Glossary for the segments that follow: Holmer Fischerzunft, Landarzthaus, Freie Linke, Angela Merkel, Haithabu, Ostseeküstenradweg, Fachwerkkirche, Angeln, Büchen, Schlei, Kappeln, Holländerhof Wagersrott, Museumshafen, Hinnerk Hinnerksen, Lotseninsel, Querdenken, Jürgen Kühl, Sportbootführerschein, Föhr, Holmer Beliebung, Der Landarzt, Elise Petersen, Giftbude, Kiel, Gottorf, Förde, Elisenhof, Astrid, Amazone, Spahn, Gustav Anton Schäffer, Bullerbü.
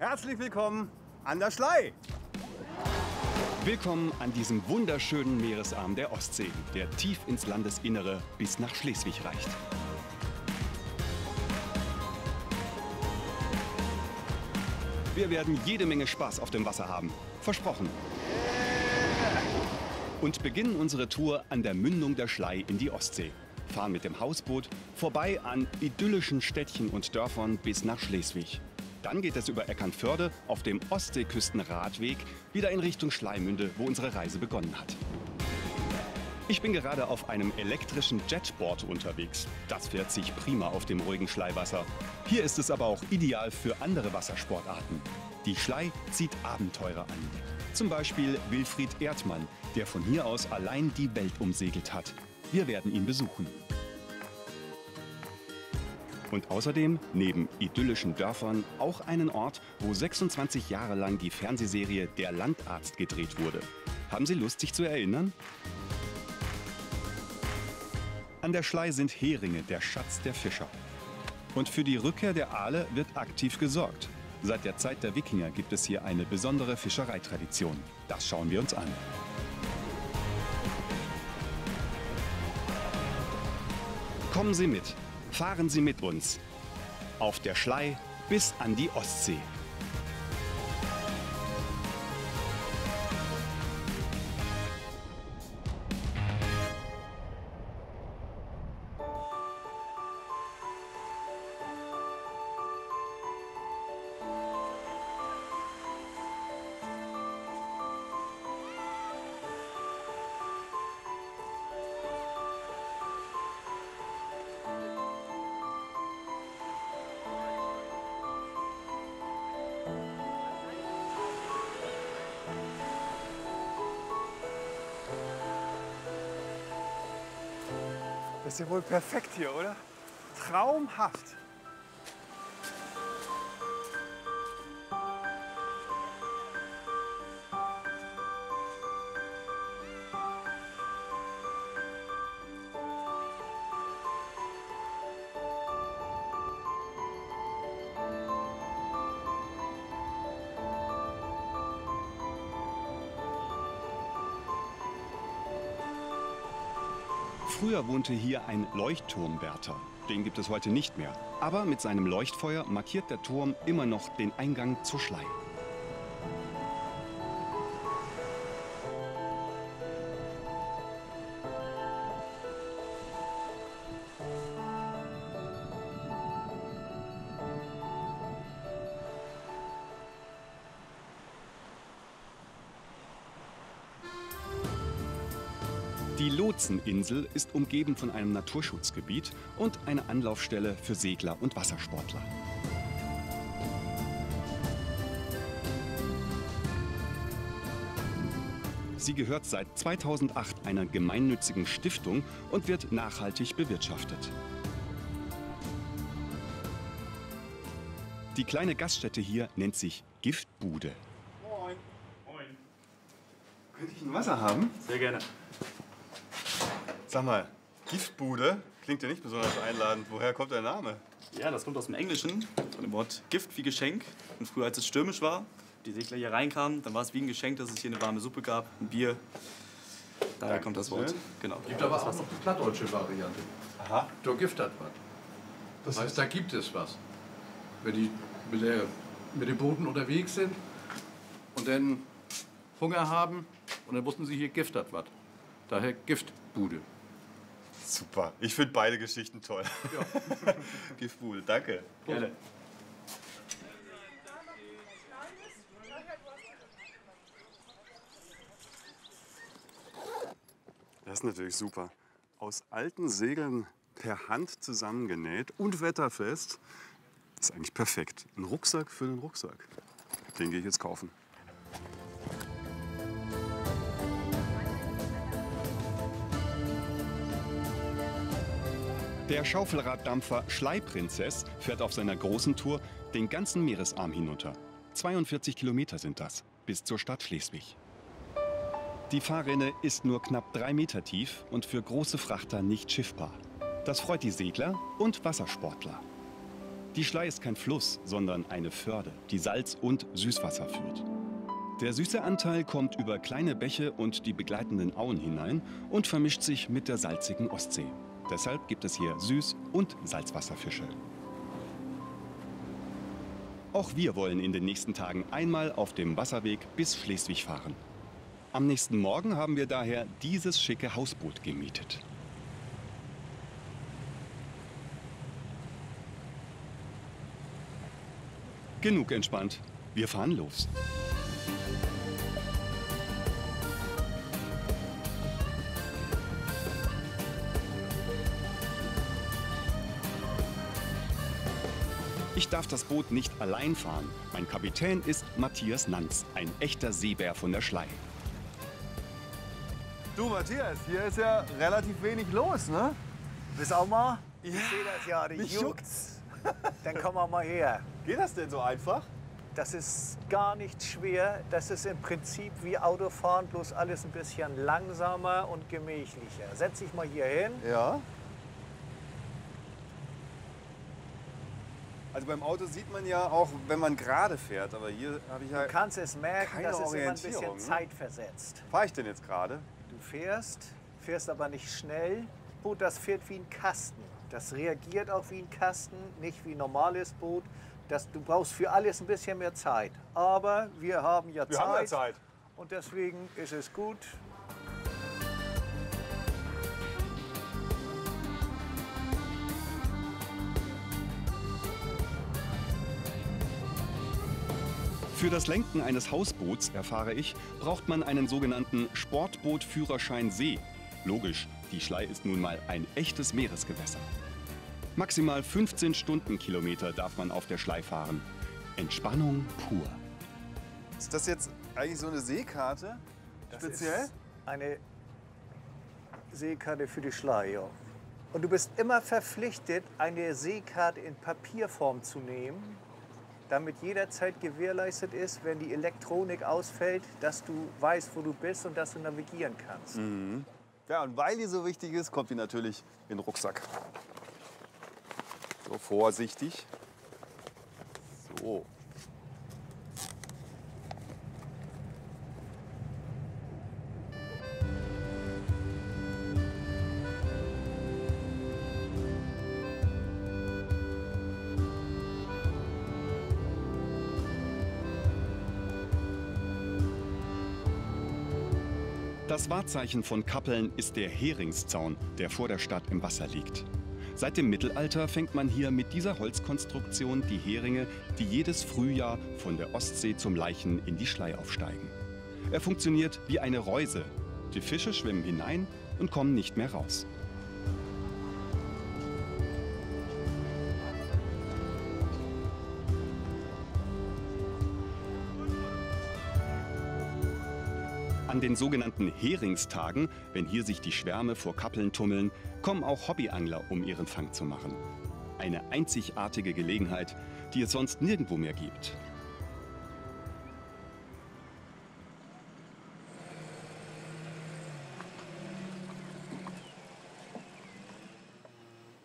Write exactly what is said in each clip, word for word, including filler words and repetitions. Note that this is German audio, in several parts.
Herzlich willkommen an der Schlei. Willkommen an diesem wunderschönen Meeresarm der Ostsee, der tief ins Landesinnere bis nach Schleswig reicht. Wir werden jede Menge Spaß auf dem Wasser haben. Versprochen. Und beginnen unsere Tour an der Mündung der Schlei in die Ostsee. Fahren mit dem Hausboot vorbei an idyllischen Städtchen und Dörfern bis nach Schleswig. Dann geht es über Eckernförde auf dem Ostseeküstenradweg wieder in Richtung Schleimünde, wo unsere Reise begonnen hat. Ich bin gerade auf einem elektrischen Jetboard unterwegs. Das fährt sich prima auf dem ruhigen Schleiwasser. Hier ist es aber auch ideal für andere Wassersportarten. Die Schlei zieht Abenteurer an. Zum Beispiel Wilfried Erdmann, der von hier aus allein die Welt umsegelt hat. Wir werden ihn besuchen. Und außerdem neben idyllischen Dörfern auch einen Ort, wo sechsundzwanzig Jahre lang die Fernsehserie Der Landarzt gedreht wurde. Haben Sie Lust, sich zu erinnern? An der Schlei sind Heringe der Schatz der Fischer. Und für die Rückkehr der Aale wird aktiv gesorgt. Seit der Zeit der Wikinger gibt es hier eine besondere Fischereitradition. Das schauen wir uns an. Kommen Sie mit. Fahren Sie mit uns. Auf der Schlei bis an die Ostsee. Das ist ja wohl perfekt hier, oder? Traumhaft! Früher wohnte hier ein Leuchtturmwärter. Den gibt es heute nicht mehr. Aber mit seinem Leuchtfeuer markiert der Turm immer noch den Eingang zur Schlei. Die Lotseninsel ist umgeben von einem Naturschutzgebiet und eine Anlaufstelle für Segler und Wassersportler. Sie gehört seit zweitausendacht einer gemeinnützigen Stiftung und wird nachhaltig bewirtschaftet. Die kleine Gaststätte hier nennt sich Giftbude. Moin. Moin. Könnte ich ein Wasser haben? Sehr gerne. Sag mal, Giftbude klingt ja nicht besonders einladend. Woher kommt der Name? Ja, das kommt aus dem Englischen, von dem Wort Gift wie Geschenk. Und früher, als es stürmisch war, die Segler hier reinkamen, dann war es wie ein Geschenk, dass es hier eine warme Suppe gab, ein Bier. Daher Dankeschön. Kommt das Wort. Genau. Gibt aber auch noch die plattdeutsche Variante. Aha. Da gibt das was. Das heißt, da gibt es was. Wenn die mit, der, mit dem Booten unterwegs sind und dann Hunger haben, und dann wussten sie, hier gibt das was. Daher Giftbude. Super. Ich finde beide Geschichten toll. Ja. Giftbude, danke. Gerne. Das ist natürlich super. Aus alten Segeln per Hand zusammengenäht und wetterfest. Das ist eigentlich perfekt. Ein Rucksack für den Rucksack. Den gehe ich jetzt kaufen. Der Schaufelraddampfer Schleiprinzess fährt auf seiner großen Tour den ganzen Meeresarm hinunter. zweiundvierzig Kilometer sind das, bis zur Stadt Schleswig. Die Fahrrinne ist nur knapp drei Meter tief und für große Frachter nicht schiffbar. Das freut die Segler und Wassersportler. Die Schlei ist kein Fluss, sondern eine Förde, die Salz- und Süßwasser führt. Der süße Anteil kommt über kleine Bäche und die begleitenden Auen hinein und vermischt sich mit der salzigen Ostsee. Deshalb gibt es hier Süß- und Salzwasserfische. Auch wir wollen in den nächsten Tagen einmal auf dem Wasserweg bis Schleswig fahren. Am nächsten Morgen haben wir daher dieses schicke Hausboot gemietet. Genug entspannt, wir fahren los. Ich darf das Boot nicht allein fahren. Mein Kapitän ist Matthias Nanz, ein echter Seebär von der Schlei. Du Matthias, hier ist ja relativ wenig los, ne? Bis auch mal. Ich ja, sehe das ja, die juckt's. Dann komm auch mal her. Geht das denn so einfach? Das ist gar nicht schwer. Das ist im Prinzip wie Autofahren, bloß alles ein bisschen langsamer und gemächlicher. Setz dich mal hier hin. Ja. Also beim Auto sieht man ja auch, wenn man gerade fährt, aber hier habe ich ja. Du kannst es merken, das ist immer ein bisschen zeitversetzt. Fahre ich denn jetzt gerade? Du fährst, fährst aber nicht schnell. Boot, das fährt wie ein Kasten. Das reagiert auch wie ein Kasten, nicht wie ein normales Boot. Das, du brauchst für alles ein bisschen mehr Zeit. Aber wir haben ja wir Zeit. Wir haben ja Zeit. Und deswegen ist es gut. Für das Lenken eines Hausboots, erfahre ich, braucht man einen sogenannten Sportbootführerschein See. Logisch, die Schlei ist nun mal ein echtes Meeresgewässer. Maximal fünfzehn Stundenkilometer darf man auf der Schlei fahren. Entspannung pur. Ist das jetzt eigentlich so eine Seekarte? Das speziell? Ist eine Seekarte für die Schlei, ja. Und du bist immer verpflichtet, eine Seekarte in Papierform zu nehmen, damit jederzeit gewährleistet ist, wenn die Elektronik ausfällt, dass du weißt, wo du bist und dass du navigieren kannst. Mhm. Ja, und weil die so wichtig ist, kommt die natürlich in den Rucksack. So, vorsichtig. So. Das Wahrzeichen von Kappeln ist der Heringszaun, der vor der Stadt im Wasser liegt. Seit dem Mittelalter fängt man hier mit dieser Holzkonstruktion die Heringe, die jedes Frühjahr von der Ostsee zum Laichen in die Schlei aufsteigen. Er funktioniert wie eine Reuse. Die Fische schwimmen hinein und kommen nicht mehr raus. An den sogenannten Heringstagen, wenn hier sich die Schwärme vor Kappeln tummeln, kommen auch Hobbyangler, um ihren Fang zu machen. Eine einzigartige Gelegenheit, die es sonst nirgendwo mehr gibt.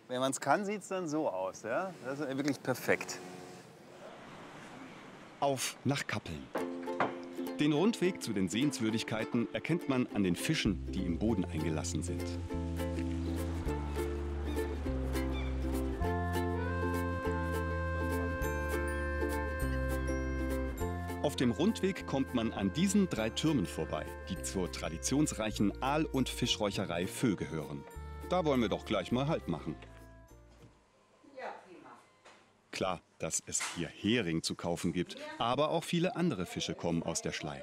Wenn man es kann, sieht es dann so aus, ja? Das ist wirklich perfekt. Auf nach Kappeln. Den Rundweg zu den Sehenswürdigkeiten erkennt man an den Fischen, die im Boden eingelassen sind. Auf dem Rundweg kommt man an diesen drei Türmen vorbei, die zur traditionsreichen Aal- und Fischräucherei Föhr gehören. Da wollen wir doch gleich mal Halt machen. Klar, dass es hier Hering zu kaufen gibt, aber auch viele andere Fische kommen aus der Schlei.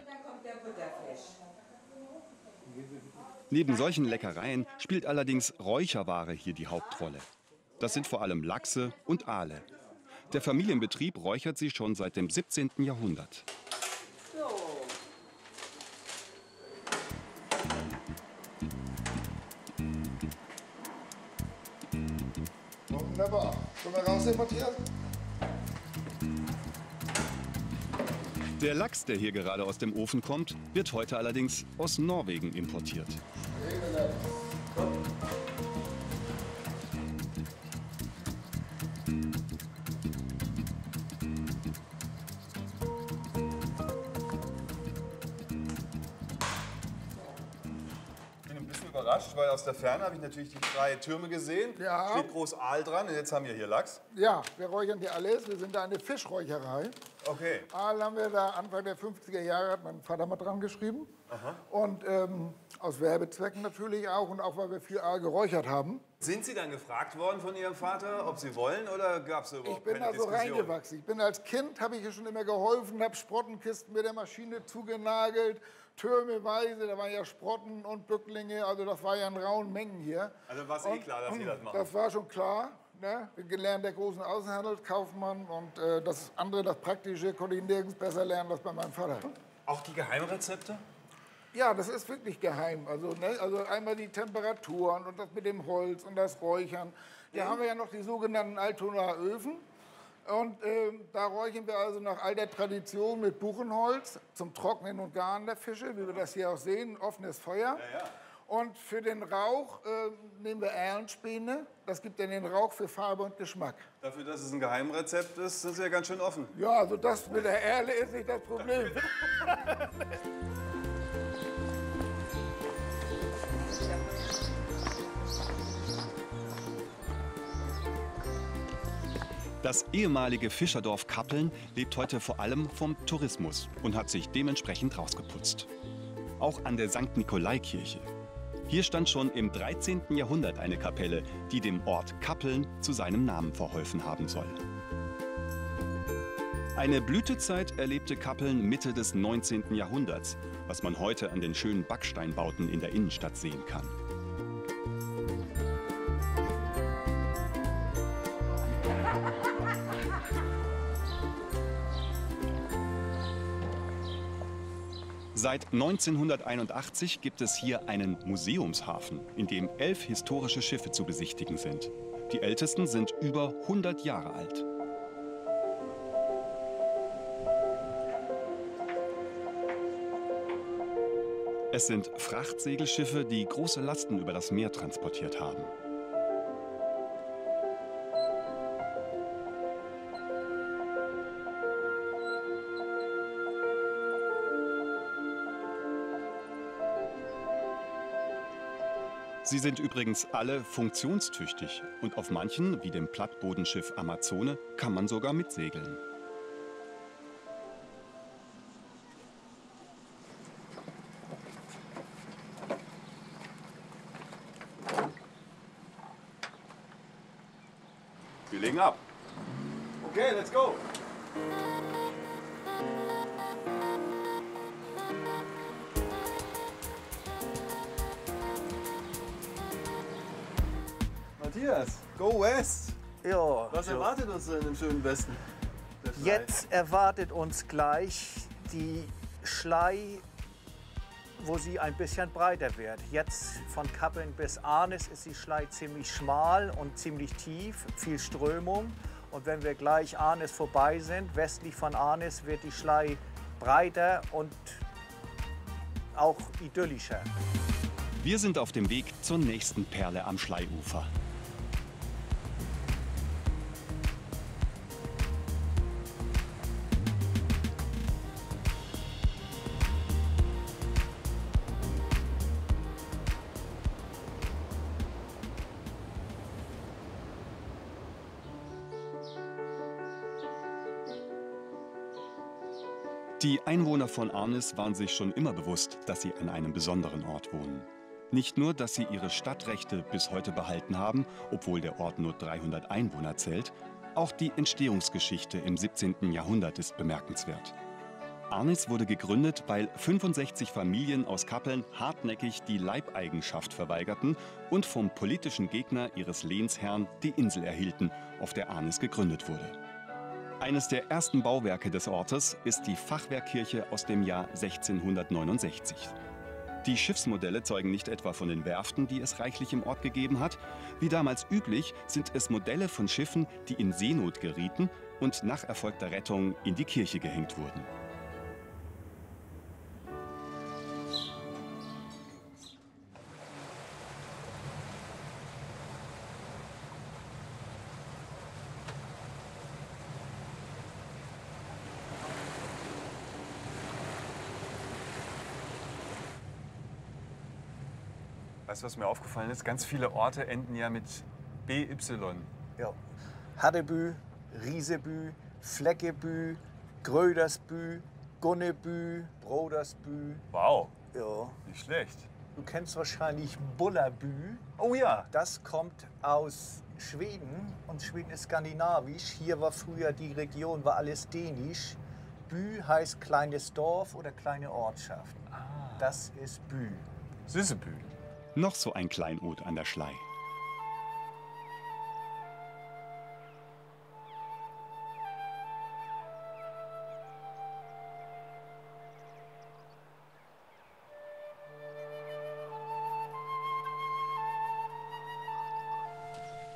Neben solchen Leckereien spielt allerdings Räucherware hier die Hauptrolle. Das sind vor allem Lachse und Aale. Der Familienbetrieb räuchert sie schon seit dem siebzehnten Jahrhundert. Wunderbar. Schon mal raus, Matthias? Der Lachs, der hier gerade aus dem Ofen kommt, wird heute allerdings aus Norwegen importiert. überrascht, weil aus der Ferne habe ich natürlich die drei Türme gesehen. Ja. Steht groß Aal dran und jetzt haben wir hier Lachs. Ja, wir räuchern hier alles. Wir sind da eine Fischräucherei. Okay. Aal haben wir da Anfang der fünfziger Jahre, hat mein Vater mal dran geschrieben. Aha. Und ähm, aus Werbezwecken natürlich auch und auch, weil wir viel Aal geräuchert haben. Sind Sie dann gefragt worden von Ihrem Vater, ob Sie wollen oder gab es überhaupt keine Diskussion? Ich bin da so reingewachsen. Ich bin als Kind, habe ich hier schon immer geholfen, habe Sprottenkisten mit der Maschine zugenagelt, türmeweise, da waren ja Sprotten und Bücklinge, also das war ja in rauen Mengen hier. Also war es eh klar, dass Sie das machen? Das war schon klar. Ne? Bin gelernt der großen Außenhandelskaufmann und äh, das andere, das Praktische, konnte ich nirgends besser lernen als bei meinem Vater. Auch die Geheimrezepte? Ja, das ist wirklich geheim. Also, ne? Also einmal die Temperaturen und das mit dem Holz und das Räuchern. Da haben wir ja noch die sogenannten Altonaer Öfen. Und äh, da räuchern wir also nach alter Tradition mit Buchenholz zum Trocknen und Garen der Fische, wie wir das hier auch sehen, offenes Feuer. Ja, ja. Und für den Rauch äh, nehmen wir Erlenspäne. Das gibt dann den Rauch für Farbe und Geschmack. Dafür, dass es ein Geheimrezept ist, ist ja ganz schön offen. Ja, also das mit der Erle ist nicht das Problem. Das ehemalige Fischerdorf Kappeln lebt heute vor allem vom Tourismus und hat sich dementsprechend rausgeputzt. Auch an der Sankt Nikolaikirche. Hier stand schon im dreizehnten Jahrhundert eine Kapelle, die dem Ort Kappeln zu seinem Namen verholfen haben soll. Eine Blütezeit erlebte Kappeln Mitte des neunzehnten Jahrhunderts, was man heute an den schönen Backsteinbauten in der Innenstadt sehen kann. Seit neunzehnhunderteinundachtzig gibt es hier einen Museumshafen, in dem elf historische Schiffe zu besichtigen sind. Die ältesten sind über hundert Jahre alt. Es sind Frachtsegelschiffe, die große Lasten über das Meer transportiert haben. Sie sind übrigens alle funktionstüchtig und auf manchen, wie dem Plattbodenschiff Amazone, kann man sogar mitsegeln. Wir legen ab. Okay, let's go. Matthias, go west! Ja, was erwartet uns denn im schönen Westen? Jetzt erwartet uns gleich die Schlei, wo sie ein bisschen breiter wird. Jetzt von Kappeln bis Arnis ist die Schlei ziemlich schmal und ziemlich tief, viel Strömung. Und wenn wir gleich Arnis vorbei sind, westlich von Arnis, wird die Schlei breiter und auch idyllischer. Wir sind auf dem Weg zur nächsten Perle am Schleiufer. Die Einwohner von Arnis waren sich schon immer bewusst, dass sie an einem besonderen Ort wohnen. Nicht nur, dass sie ihre Stadtrechte bis heute behalten haben, obwohl der Ort nur dreihundert Einwohner zählt, auch die Entstehungsgeschichte im siebzehnten Jahrhundert ist bemerkenswert. Arnis wurde gegründet, weil fünfundsechzig Familien aus Kappeln hartnäckig die Leibeigenschaft verweigerten und vom politischen Gegner ihres Lehnsherrn die Insel erhielten, auf der Arnis gegründet wurde. Eines der ersten Bauwerke des Ortes ist die Fachwerkkirche aus dem Jahr sechzehnhundertneunundsechzig. Die Schiffsmodelle zeugen nicht etwa von den Werften, die es reichlich im Ort gegeben hat. Wie damals üblich sind es Modelle von Schiffen, die in Seenot gerieten und nach erfolgter Rettung in die Kirche gehängt wurden. Weißt du, was mir aufgefallen ist? Ganz viele Orte enden ja mit B Y. Ja. Haddebü, Riesebü, Fleckebü, Grödersbü, Gunnebü, Brodersbü. Wow. Ja. Nicht schlecht. Du kennst wahrscheinlich Bullerbü. Oh ja. Das kommt aus Schweden und Schweden ist skandinavisch. Hier war früher die Region, war alles dänisch. Bü heißt kleines Dorf oder kleine Ortschaft. Ah. Das ist Bü. Sieseby. Noch so ein Kleinod an der Schlei.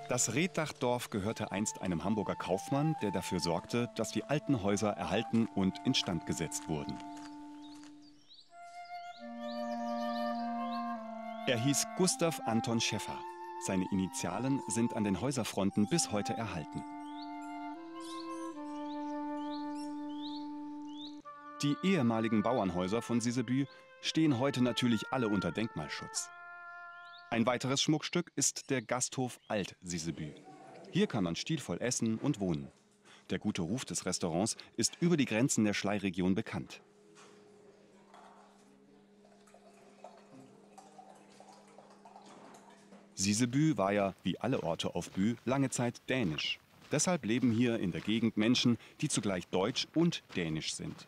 Das Reddachdorf gehörte einst einem Hamburger Kaufmann, der dafür sorgte, dass die alten Häuser erhalten und instand gesetzt wurden. Er hieß Gustav Anton Schäffer. Seine Initialen sind an den Häuserfronten bis heute erhalten. Die ehemaligen Bauernhäuser von Sieseby stehen heute natürlich alle unter Denkmalschutz. Ein weiteres Schmuckstück ist der Gasthof Alt Sieseby. Hier kann man stilvoll essen und wohnen. Der gute Ruf des Restaurants ist über die Grenzen der Schlei-Region bekannt. Sieseby war ja, wie alle Orte auf Bü, lange Zeit dänisch. Deshalb leben hier in der Gegend Menschen, die zugleich deutsch und dänisch sind.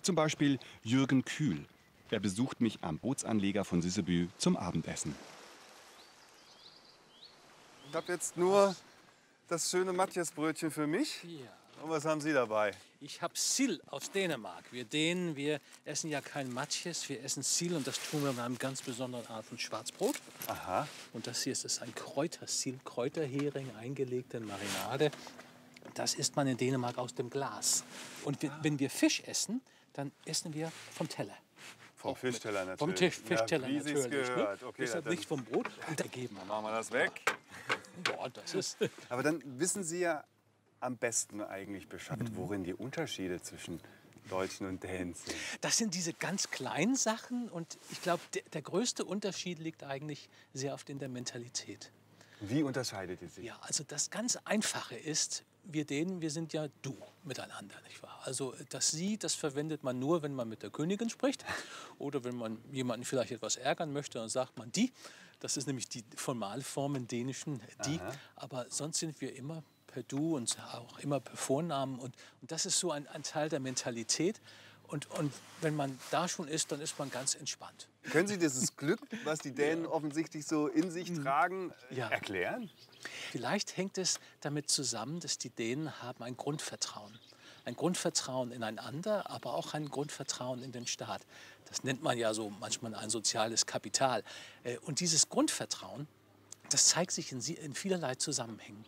Zum Beispiel Jürgen Kühl. Er besucht mich am Bootsanleger von Sieseby zum Abendessen. Ich habe jetzt nur das schöne Matthias-Brötchen für mich. Ja. Und was haben Sie dabei? Ich habe Sill aus Dänemark. Wir Dänen, wir essen ja kein Matthias, wir essen Sill. Und das tun wir mit einem ganz besonderen Art von Schwarzbrot. Aha. Und das hier ist, ist ein Kräutersill, Kräuterhering, eingelegt in Marinade. Das isst man in Dänemark aus dem Glas. Und wir, wenn wir Fisch essen, dann essen wir vom Teller. Vom Fischteller natürlich. Vom Tisch, Fischteller ja, natürlich. Gehört. Ne? Okay, deshalb ja, nicht vom Brot. Und da geben wir. Machen wir das weg. Boah, das ist. Aber dann wissen Sie ja am besten eigentlich Bescheid, worin die Unterschiede zwischen Deutschen und Dänen sind. Das sind diese ganz kleinen Sachen und ich glaube, der, der größte Unterschied liegt eigentlich sehr oft in der Mentalität. Wie unterscheidet ihr sich? Ja, also das ganz Einfache ist, wir Dänen, wir sind ja du miteinander, nicht wahr? Also das Sie, das verwendet man nur, wenn man mit der Königin spricht oder wenn man jemanden vielleicht etwas ärgern möchte, dann sagt man die. Das ist nämlich die Formalform im Dänischen, die. Aha. Aber sonst sind wir immer per Du und auch immer per Vornamen. Und, und das ist so ein, ein Teil der Mentalität. Und, und wenn man da schon ist, dann ist man ganz entspannt. Können Sie dieses Glück, was die Dänen ja. offensichtlich so in sich tragen, ja. erklären? Vielleicht hängt es damit zusammen, dass die Dänen haben ein Grundvertrauen. Ein Grundvertrauen ineinander, aber auch ein Grundvertrauen in den Staat. Das nennt man ja so manchmal ein soziales Kapital. Und dieses Grundvertrauen, das zeigt sich in vielerlei Zusammenhängen.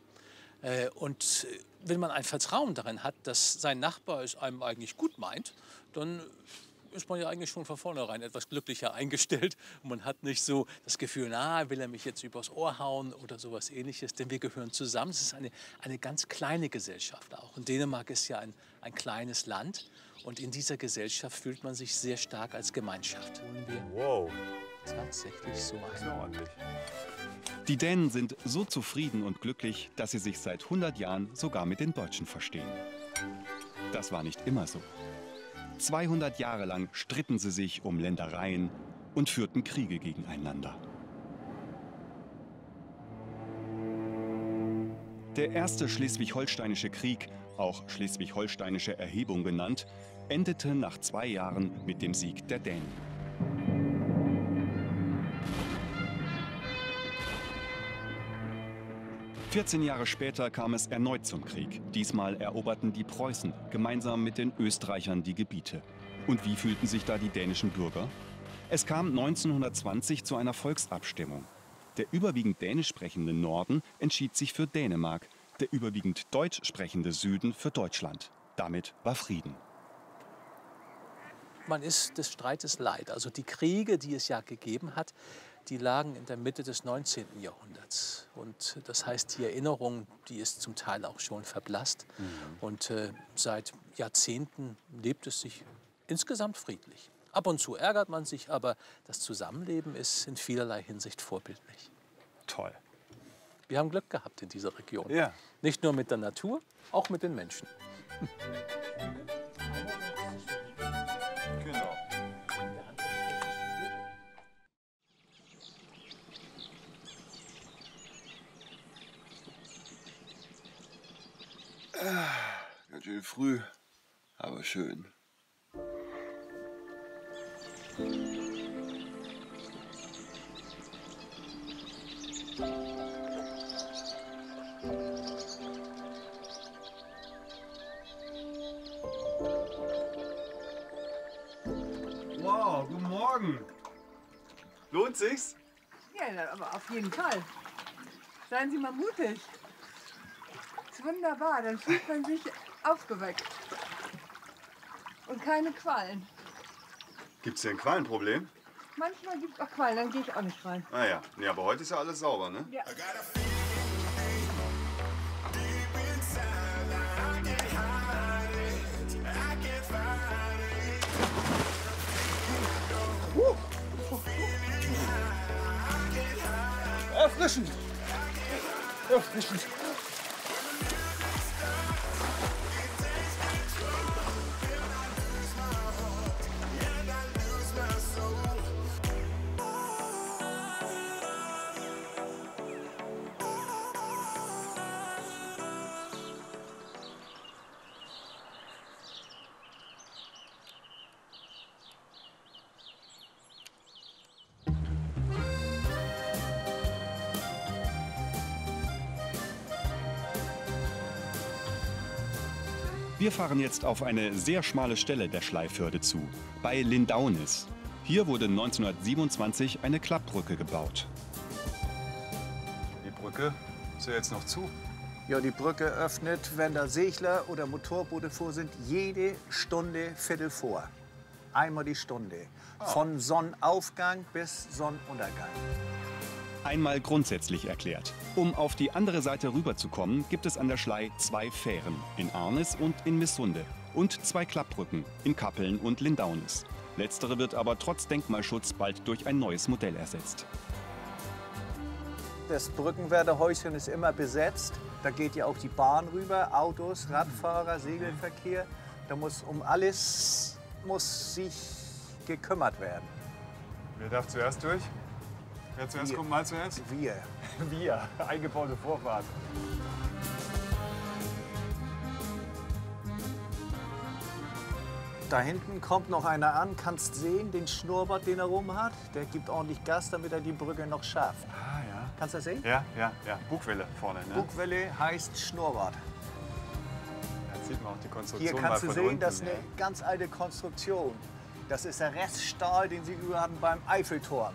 Und wenn man ein Vertrauen darin hat, dass sein Nachbar es einem eigentlich gut meint, dann ist man ja eigentlich schon von vornherein etwas glücklicher eingestellt. Und man hat nicht so das Gefühl, na, will er mich jetzt übers Ohr hauen oder sowas Ähnliches. Denn wir gehören zusammen. Es ist eine, eine ganz kleine Gesellschaft auch. Und Dänemark ist ja ein, ein kleines Land. Und in dieser Gesellschaft fühlt man sich sehr stark als Gemeinschaft. Und wir wow. Tatsächlich so ein. Die Dänen sind so zufrieden und glücklich, dass sie sich seit hundert Jahren sogar mit den Deutschen verstehen. Das war nicht immer so. zweihundert Jahre lang stritten sie sich um Ländereien und führten Kriege gegeneinander. Der erste Schleswig-Holsteinische Krieg, auch Schleswig-Holsteinische Erhebung genannt, endete nach zwei Jahren mit dem Sieg der Dänen. vierzehn Jahre später kam es erneut zum Krieg. Diesmal eroberten die Preußen gemeinsam mit den Österreichern die Gebiete. Und wie fühlten sich da die dänischen Bürger? Es kam neunzehnhundertzwanzig zu einer Volksabstimmung. Der überwiegend dänisch sprechende Norden entschied sich für Dänemark, der überwiegend deutsch sprechende Süden für Deutschland. Damit war Frieden. Man ist des Streites leid. Also die Kriege, die es ja gegeben hat, die lagen in der Mitte des neunzehnten Jahrhunderts. Und das heißt, die Erinnerung, die ist zum Teil auch schon verblasst. Mhm. Und äh, seit Jahrzehnten lebt es sich insgesamt friedlich. Ab und zu ärgert man sich, aber das Zusammenleben ist in vielerlei Hinsicht vorbildlich. Toll. Wir haben Glück gehabt in dieser Region. Ja. Nicht nur mit der Natur, auch mit den Menschen. Ganz schön früh, aber schön. Wow, guten Morgen. Lohnt sich's? Ja, aber auf jeden Fall. Seien Sie mal mutig. Wunderbar, dann fühlt man sich aufgeweckt. Und keine Quallen. Gibt's hier ein Quallenproblem? Manchmal gibt's auch Quallen, dann gehe ich auch nicht rein. Ah ja, nee, aber heute ist ja alles sauber, ne? Ja. Uh. Erfrischend! Erfrischend! Wir fahren jetzt auf eine sehr schmale Stelle der Schleiförde zu, bei Lindaunis. Hier wurde neunzehnhundertsiebenundzwanzig eine Klappbrücke gebaut. Die Brücke ist ja jetzt noch zu. Ja, die Brücke öffnet, wenn da Segler oder Motorboote vor sind, jede Stunde Viertel vor. Einmal die Stunde. Oh. Von Sonnenaufgang bis Sonnenuntergang. Einmal grundsätzlich erklärt. Um auf die andere Seite rüberzukommen, gibt es an der Schlei zwei Fähren, in Arnis und in Missunde, und zwei Klappbrücken, in Kappeln und Lindaunis. Letztere wird aber trotz Denkmalschutz bald durch ein neues Modell ersetzt. Das Brückenwärterhäuschen ist immer besetzt. Da geht ja auch die Bahn rüber, Autos, Radfahrer, Segelverkehr. Da muss um alles muss sich gekümmert werden. Wer darf zuerst durch? Wer zuerst kommt, mal zuerst? Wir. Wir. Eingebaute Vorfahrt. Da hinten kommt noch einer an, kannst sehen, den Schnurrbart, den er rum hat. Der gibt ordentlich Gas, damit er die Brücke noch schafft. Ah, ja. Kannst du das sehen? Ja, ja, ja. Bugwelle vorne. Ne? Bugwelle heißt Schnurrbart. Da sieht man auch die Konstruktion. Hier kannst du sehen, unten, das ist eine ja. ganz alte Konstruktion. Das ist der Reststahl, den sie über hatten beim Eiffeltor.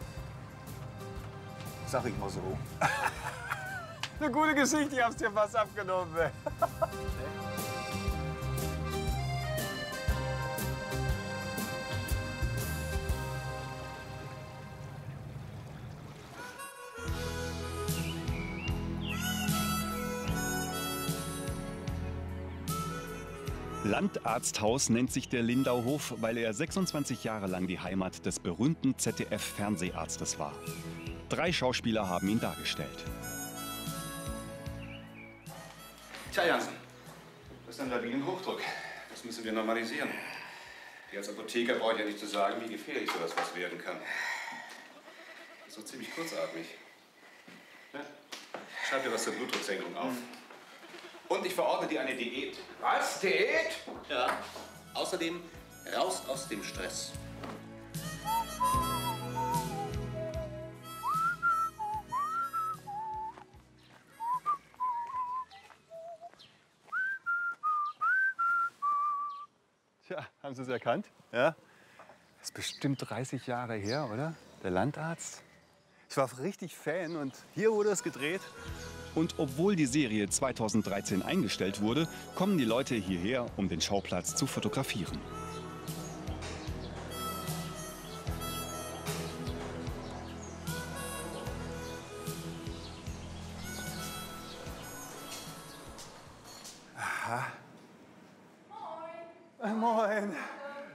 Sag ich mal so. Eine gute Geschichte, ich hab's dir fast abgenommen. Landarzthaus nennt sich der Lindauhof, weil er sechsundzwanzig Jahre lang die Heimat des berühmten Z D F-Fernseharztes war. Drei Schauspieler haben ihn dargestellt. Tja, Jansen, das ist ein labilen Hochdruck. Das müssen wir normalisieren. Die als Apotheker braucht ja nicht zu sagen, wie gefährlich so etwas werden kann. Das ist so ziemlich kurzatmig. Ne? Schreib dir was zur Blutdrucksenkung auf. Hm. Und ich verordne dir eine Diät. Was? Diät? Ja. Außerdem raus aus dem Stress. Haben Sie es erkannt? Ja. Das ist bestimmt dreißig Jahre her, oder? Der Landarzt. Ich war richtig Fan und hier wurde es gedreht. Und obwohl die Serie zweitausenddreizehn eingestellt wurde, kommen die Leute hierher, um den Schauplatz zu fotografieren. Aha. Moin. Moin.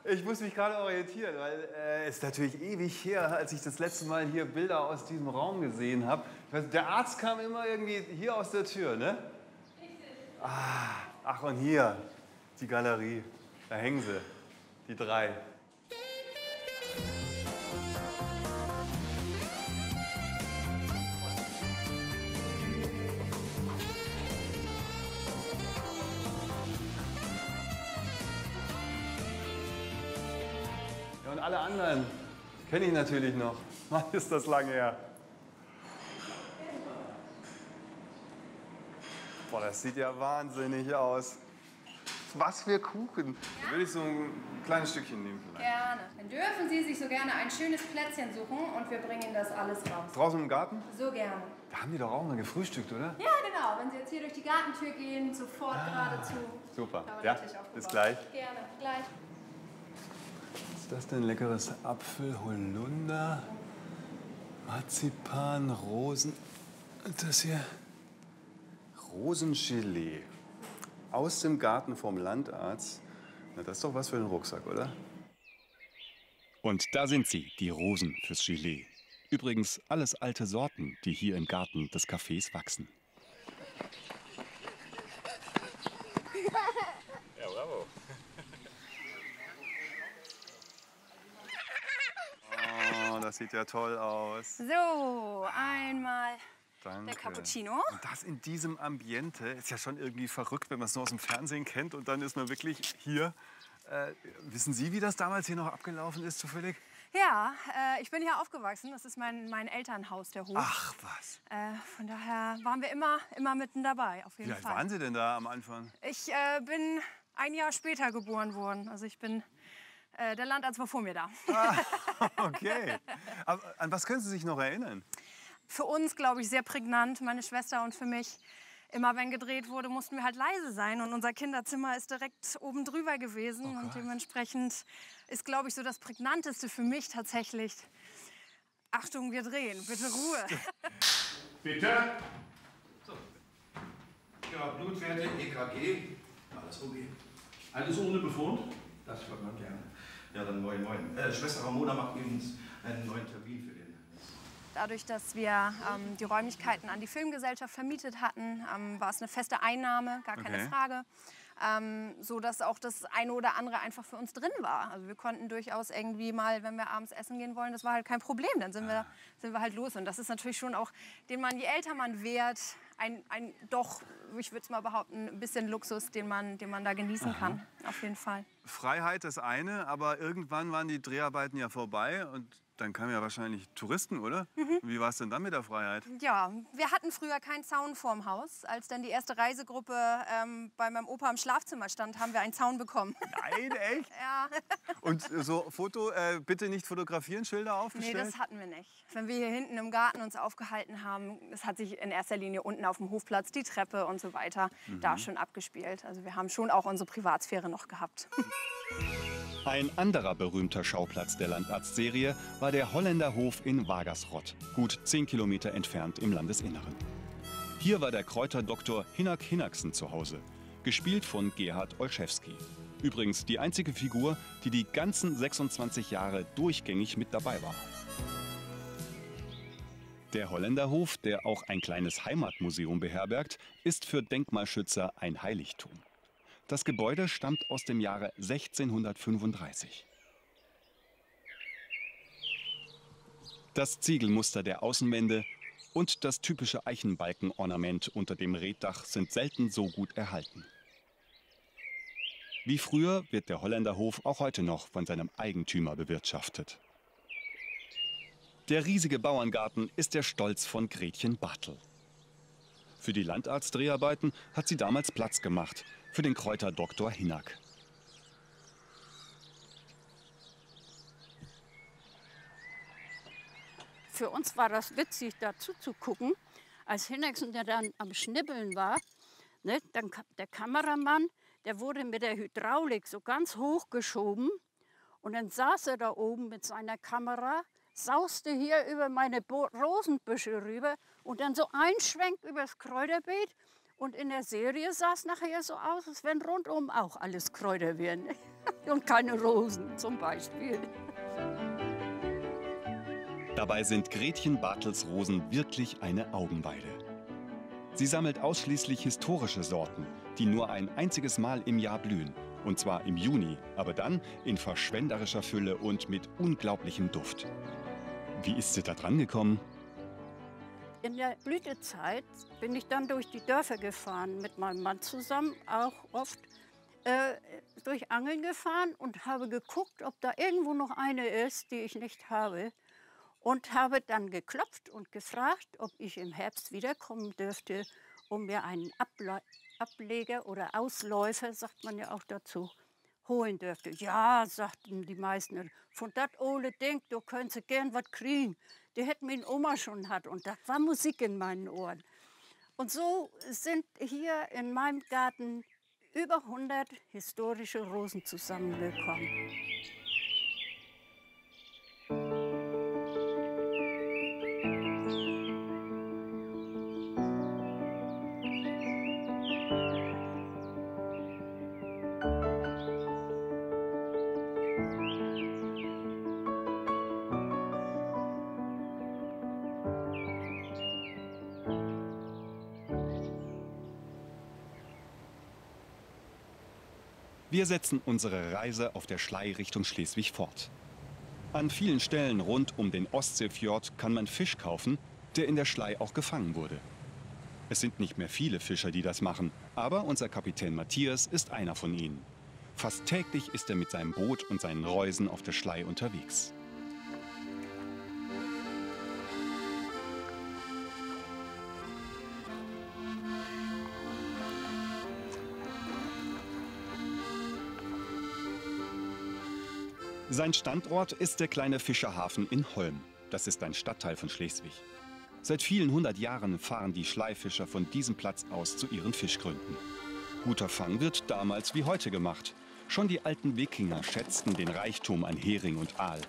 Ich muss mich gerade orientieren, weil es äh, ist natürlich ewig her, als ich das letzte Mal hier Bilder aus diesem Raum gesehen habe. Der Arzt kam immer irgendwie hier aus der Tür, ne? Ah, ach, und hier, die Galerie. Da hängen sie, die drei. Und alle anderen kenne ich natürlich noch. Mann, ist das lange her. Boah, das sieht ja wahnsinnig aus. Was für Kuchen. Ja? Würde ich so ein kleines Stückchen nehmen vielleicht. Gerne. Dann dürfen Sie sich so gerne ein schönes Plätzchen suchen und wir bringen das alles raus. Draußen im Garten? So gerne. Da haben die doch auch mal gefrühstückt, oder? Ja, genau. Wenn Sie jetzt hier durch die Gartentür gehen, sofort ah, geradezu. Super. Ja, bis gleich. Gerne, gleich. Was ist das denn? Leckeres Apfel, Holunder, Marzipan, Rosen. Das hier? Rosengelee. Aus dem Garten vom Landarzt. Na, das ist doch was für den Rucksack, oder? Und da sind sie, die Rosen fürs Gelee. Übrigens alles alte Sorten, die hier im Garten des Cafés wachsen. Ja, bravo. Das sieht ja toll aus. So, einmal Danke. Der Cappuccino. Und das in diesem Ambiente ist ja schon irgendwie verrückt, wenn man es nur aus dem Fernsehen kennt. Und dann ist man wirklich hier. Äh, wissen Sie, wie das damals hier noch abgelaufen ist, zufällig? Ja, äh, ich bin hier aufgewachsen. Das ist mein, mein Elternhaus, der Hof. Ach was. Äh, von daher waren wir immer, immer mitten dabei, auf jeden Fall. Wie alt waren Sie denn da am Anfang? Ich äh, bin ein Jahr später geboren worden. Also ich bin... Der Landarzt war vor mir da. Ah, okay. Aber an was können Sie sich noch erinnern? Für uns, glaube ich, sehr prägnant. Meine Schwester und für mich. Immer wenn gedreht wurde, mussten wir halt leise sein. Und unser Kinderzimmer ist direkt oben drüber gewesen. Oh, und dementsprechend ist, glaube ich, so das Prägnanteste für mich tatsächlich. Achtung, wir drehen. Bitte Ruhe. Bitte. So. Ja, Blutwerte, E K G. Alles okay. Alles ohne Befund. Das hört man gerne. Ja, dann moin moin. Äh, Schwester Ramona macht übrigens einen neuen Termin für den. Dadurch, dass wir ähm, die Räumlichkeiten an die Filmgesellschaft vermietet hatten, ähm, war es eine feste Einnahme, gar keine okay. Frage. Ähm, so dass auch das eine oder andere einfach für uns drin war. Also wir konnten durchaus irgendwie mal, wenn wir abends essen gehen wollen, das war halt kein Problem. Dann sind, ah. wir, sind wir halt los. Und das ist natürlich schon auch, den man, je älter man wird, ein, ein doch, ich würde es mal behaupten, ein bisschen Luxus, den man, den man da genießen Aha. kann. Auf jeden Fall. Freiheit ist eine, aber irgendwann waren die Dreharbeiten ja vorbei und dann kamen ja wahrscheinlich Touristen, oder? Mhm. Wie war es denn dann mit der Freiheit? Ja, wir hatten früher keinen Zaun vorm Haus. Als dann die erste Reisegruppe ähm, bei meinem Opa im Schlafzimmer stand, haben wir einen Zaun bekommen. Nein, echt? Ja. Und so Foto, äh, bitte nicht fotografieren, Schilder aufgestellt? Nee, das hatten wir nicht. Wenn wir hier hinten im Garten uns aufgehalten haben, das hat sich in erster Linie unten auf dem Hofplatz, die Treppe und so weiter, mhm. da schon abgespielt. Also wir haben schon auch unsere Privatsphäre noch gehabt. Ein anderer berühmter Schauplatz der Landarztserie war der Holländerhof in Wagersrott, gut zehn Kilometer entfernt im Landesinneren. Hier war der Kräuterdoktor Hinnerk Hinnerksen zu Hause, gespielt von Gerhard Olszewski. Übrigens die einzige Figur, die die ganzen sechsundzwanzig Jahre durchgängig mit dabei war. Der Holländerhof, der auch ein kleines Heimatmuseum beherbergt, ist für Denkmalschützer ein Heiligtum. Das Gebäude stammt aus dem Jahre sechzehnhundertfünfunddreißig. Das Ziegelmuster der Außenwände und das typische Eichenbalkenornament unter dem Reetdach sind selten so gut erhalten. Wie früher wird der Holländerhof auch heute noch von seinem Eigentümer bewirtschaftet. Der riesige Bauerngarten ist der Stolz von Gretchen Bartel. Für die Landarzt-Dreharbeiten hat sie damals Platz gemacht. Für den Kräuterdoktor Hinnerk. Für uns war das witzig, dazu zu gucken, als Hinnerk der dann am Schnibbeln war. Ne, dann der Kameramann, der wurde mit der Hydraulik so ganz hoch geschoben und dann saß er da oben mit seiner Kamera, sauste hier über meine Bo Rosenbüsche rüber und dann so ein Schwenk übers Kräuterbeet. Und in der Serie sah es nachher so aus, als wenn rundum auch alles Kräuter wären. und keine Rosen zum Beispiel. Dabei sind Gretchen Bartels Rosen wirklich eine Augenweide. Sie sammelt ausschließlich historische Sorten, die nur ein einziges Mal im Jahr blühen. Und zwar im Juni, aber dann in verschwenderischer Fülle und mit unglaublichem Duft. Wie ist sie da dran gekommen? In der Blütezeit bin ich dann durch die Dörfer gefahren, mit meinem Mann zusammen, auch oft äh, durch Angeln gefahren und habe geguckt, ob da irgendwo noch eine ist, die ich nicht habe. Und habe dann geklopft und gefragt, ob ich im Herbst wiederkommen dürfte, um mir einen Able- Ableger oder Ausläufer, sagt man ja auch dazu, holen dürfte. Ja, sagten die meisten, von dat ole Ding, du könntest gern was kriegen. Die hätten meine Oma schon hat und das war Musik in meinen Ohren. Und so sind hier in meinem Garten über hundert historische Rosen zusammengekommen. Wir setzen unsere Reise auf der Schlei Richtung Schleswig fort. An vielen Stellen rund um den Ostseefjord kann man Fisch kaufen, der in der Schlei auch gefangen wurde. Es sind nicht mehr viele Fischer, die das machen, aber unser Kapitän Matthias ist einer von ihnen. Fast täglich ist er mit seinem Boot und seinen Reusen auf der Schlei unterwegs. Sein Standort ist der kleine Fischerhafen in Holm. Das ist ein Stadtteil von Schleswig. Seit vielen hundert Jahren fahren die Schleifischer von diesem Platz aus zu ihren Fischgründen. Guter Fang wird damals wie heute gemacht. Schon die alten Wikinger schätzten den Reichtum an Hering und Aal.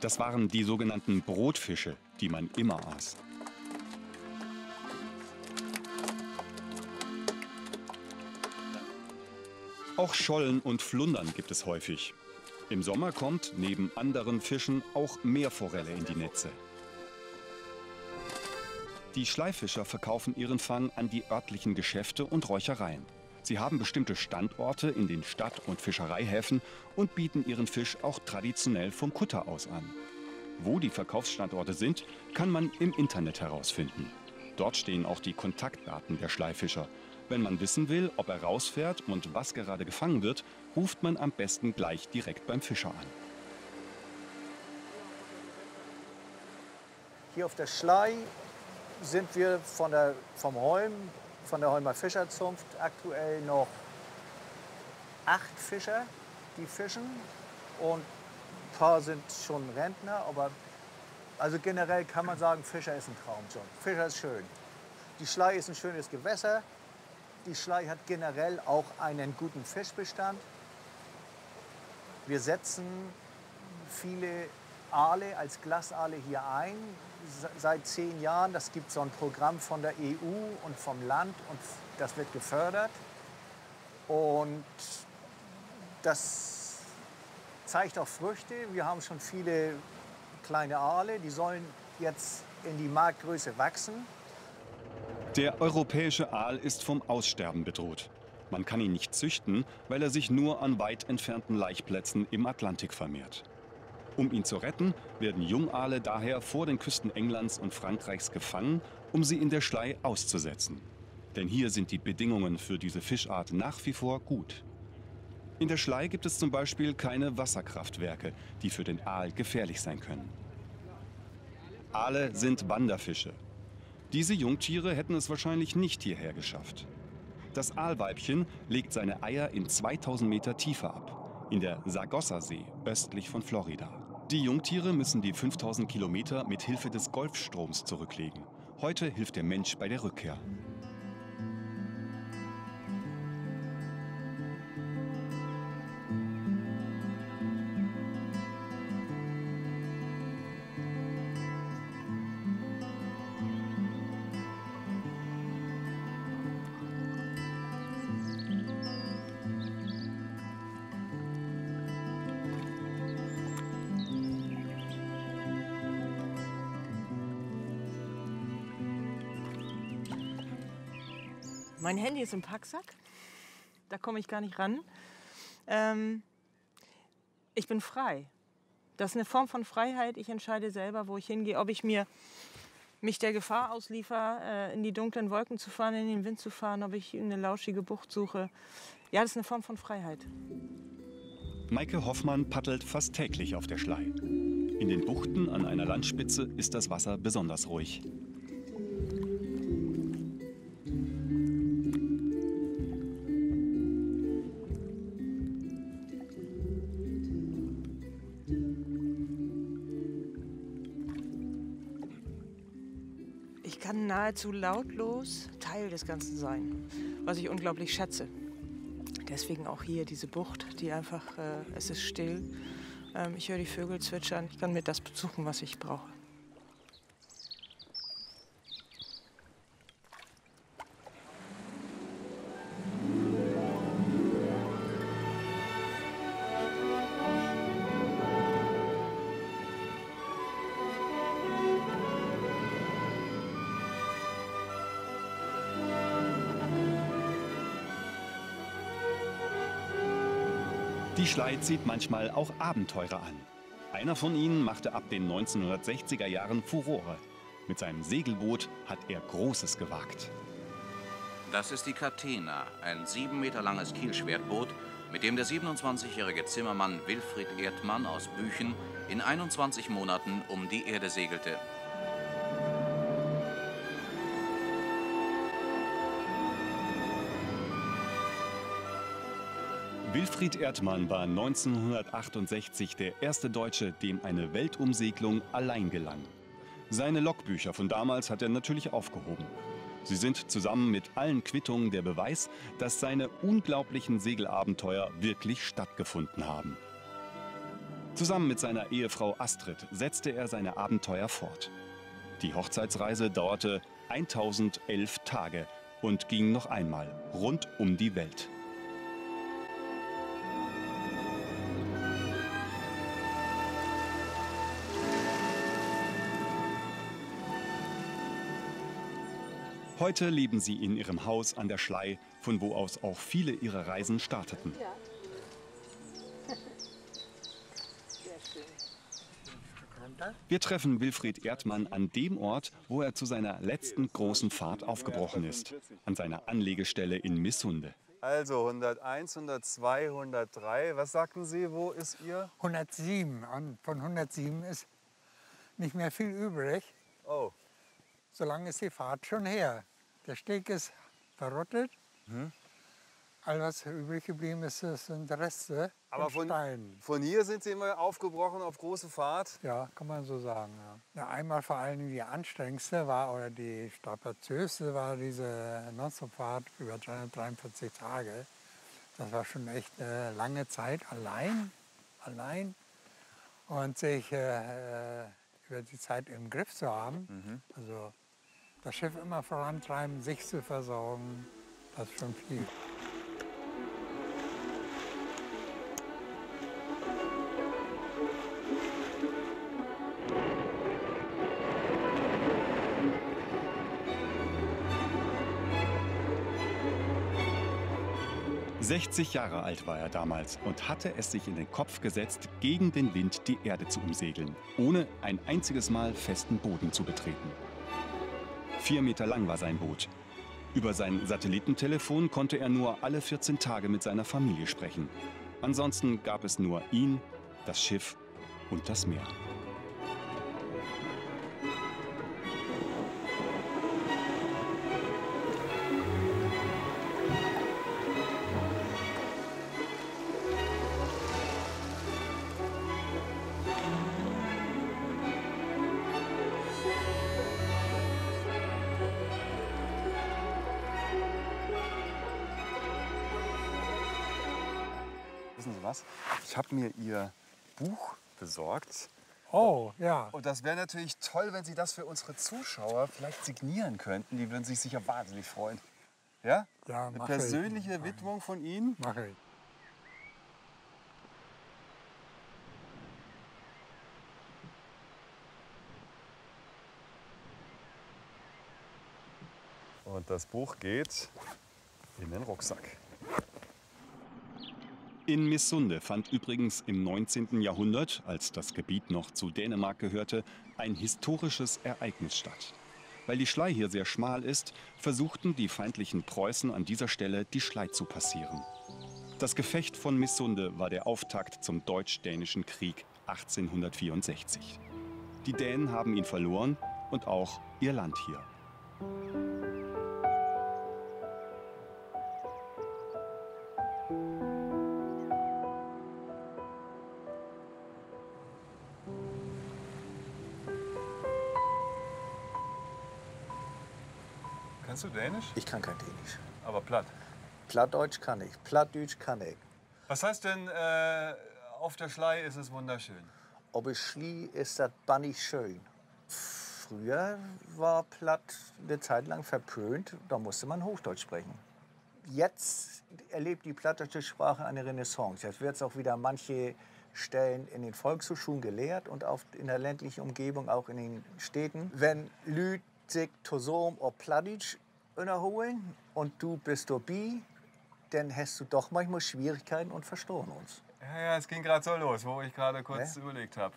Das waren die sogenannten Brotfische, die man immer aß. Auch Schollen und Flundern gibt es häufig. Im Sommer kommt, neben anderen Fischen, auch Meerforelle in die Netze. Die Schleifischer verkaufen ihren Fang an die örtlichen Geschäfte und Räuchereien. Sie haben bestimmte Standorte in den Stadt- und Fischereihäfen und bieten ihren Fisch auch traditionell vom Kutter aus an. Wo die Verkaufsstandorte sind, kann man im Internet herausfinden. Dort stehen auch die Kontaktdaten der Schleifischer. Wenn man wissen will, ob er rausfährt und was gerade gefangen wird, ruft man am besten gleich direkt beim Fischer an. Hier auf der Schlei sind wir von der, vom Holm, von der Holmer Fischerzunft aktuell noch acht Fischer, die fischen. Und ein paar sind schon Rentner, aber also generell kann man sagen, Fischer ist ein Traumjob. Fischer ist schön. Die Schlei ist ein schönes Gewässer. Die Schlei hat generell auch einen guten Fischbestand. Wir setzen viele Aale als Glasaale hier ein. Seit zehn Jahren, das gibt so ein Programm von der E U und vom Land und das wird gefördert. Und das zeigt auch Früchte. Wir haben schon viele kleine Aale, die sollen jetzt in die Marktgröße wachsen. Der europäische Aal ist vom Aussterben bedroht. Man kann ihn nicht züchten, weil er sich nur an weit entfernten Laichplätzen im Atlantik vermehrt. Um ihn zu retten, werden Jungaale daher vor den Küsten Englands und Frankreichs gefangen, um sie in der Schlei auszusetzen. Denn hier sind die Bedingungen für diese Fischart nach wie vor gut. In der Schlei gibt es zum Beispiel keine Wasserkraftwerke, die für den Aal gefährlich sein können. Aale sind Wanderfische. Diese Jungtiere hätten es wahrscheinlich nicht hierher geschafft. Das Aalweibchen legt seine Eier in zweitausend Meter Tiefe ab, in der Sargassosee östlich von Florida. Die Jungtiere müssen die fünftausend Kilometer mit Hilfe des Golfstroms zurücklegen. Heute hilft der Mensch bei der Rückkehr. Mein Handy ist im Packsack. Da komme ich gar nicht ran. Ähm, ich bin frei. Das ist eine Form von Freiheit. Ich entscheide selber, wo ich hingehe, ob ich mir, mich der Gefahr ausliefer, in die dunklen Wolken zu fahren, in den Wind zu fahren, ob ich eine lauschige Bucht suche. Ja, das ist eine Form von Freiheit. Maike Hoffmann paddelt fast täglich auf der Schlei. In den Buchten an einer Landspitze ist das Wasser besonders ruhig. Ich kann nahezu lautlos Teil des Ganzen sein, was ich unglaublich schätze. Deswegen auch hier diese Bucht, die einfach, äh, es ist still. Ähm, ich höre die Vögel zwitschern. Ich kann mir das besuchen, was ich brauche. Die Schlei zieht manchmal auch Abenteurer an. Einer von ihnen machte ab den neunzehnhundertsechziger Jahren Furore. Mit seinem Segelboot hat er Großes gewagt. Das ist die Catena, ein sieben Meter langes Kielschwertboot, mit dem der siebenundzwanzigjährige Zimmermann Wilfried Erdmann aus Büchen in einundzwanzig Monaten um die Erde segelte. Wilfried Erdmann war neunzehnhundertachtundsechzig der erste Deutsche, dem eine Weltumsegelung allein gelang. Seine Logbücher von damals hat er natürlich aufgehoben. Sie sind zusammen mit allen Quittungen der Beweis, dass seine unglaublichen Segelabenteuer wirklich stattgefunden haben. Zusammen mit seiner Ehefrau Astrid setzte er seine Abenteuer fort. Die Hochzeitsreise dauerte tausendelf Tage und ging noch einmal rund um die Welt. Heute leben sie in ihrem Haus an der Schlei, von wo aus auch viele ihrer Reisen starteten. Ja. Wir treffen Wilfried Erdmann an dem Ort, wo er zu seiner letzten großen Fahrt aufgebrochen ist, an seiner Anlegestelle in Missunde. Also hunderteins, hundertzwei, hundertdrei, was sagten Sie, wo ist Ihr? hundertsieben, und von hundertsieben ist nicht mehr viel übrig. Oh. So lange ist die Fahrt schon her. Der Steg ist verrottet. Hm. All was übrig geblieben ist, sind Reste von Steinen. Von hier sind Sie immer aufgebrochen auf große Fahrt? Ja, kann man so sagen. Ja. Ja, einmal vor allem die anstrengendste war, oder die strapaziöste war diese Nonstop-Fahrt über dreihundertdreiundvierzig Tage. Das war schon echt eine lange Zeit allein. Allein. Und sich äh, über die Zeit im Griff zu haben. Mhm. Also, das Schiff immer vorantreiben, sich zu versorgen, das ist schon viel. sechzig Jahre alt war er damals und hatte es sich in den Kopf gesetzt, gegen den Wind die Erde zu umsegeln, ohne ein einziges Mal festen Boden zu betreten. Vier Meter lang war sein Boot. Über sein Satellitentelefon konnte er nur alle vierzehn Tage mit seiner Familie sprechen. Ansonsten gab es nur ihn, das Schiff und das Meer. Ich habe mir Ihr Buch besorgt. Oh, ja. Und das wäre natürlich toll, wenn Sie das für unsere Zuschauer vielleicht signieren könnten. Die würden sich sicher wahnsinnig freuen. Ja? Ja, eine persönliche ich. Widmung von Ihnen. Mache ich. Und das Buch geht in den Rucksack. In Missunde fand übrigens im neunzehnten Jahrhundert, als das Gebiet noch zu Dänemark gehörte, ein historisches Ereignis statt. Weil die Schlei hier sehr schmal ist, versuchten die feindlichen Preußen an dieser Stelle die Schlei zu passieren. Das Gefecht von Missunde war der Auftakt zum Deutsch-Dänischen Krieg achtzehnhundertvierundsechzig. Die Dänen haben ihn verloren und auch ihr Land hier. Kannst du Dänisch? Ich kann kein Dänisch. Aber platt? Plattdeutsch kann ich. Plattdeutsch kann ich. Was heißt denn, äh, auf der Schlei ist es wunderschön? Ob es Schlie ist, das bannig schön. Früher war Platt eine Zeit lang verpönt, da musste man Hochdeutsch sprechen. Jetzt erlebt die plattdeutsche Sprache eine Renaissance. Jetzt wird es auch wieder manche Stellen in den Volkshochschulen gelehrt und auch in der ländlichen Umgebung, auch in den Städten. Wenn Lüd sich Tosom oder Plattdeutsch unterholen und du bist du bi, dann hast du doch manchmal Schwierigkeiten und verstehen uns. Ja, ja, es ging gerade so los, wo ich gerade kurz ne? überlegt habe.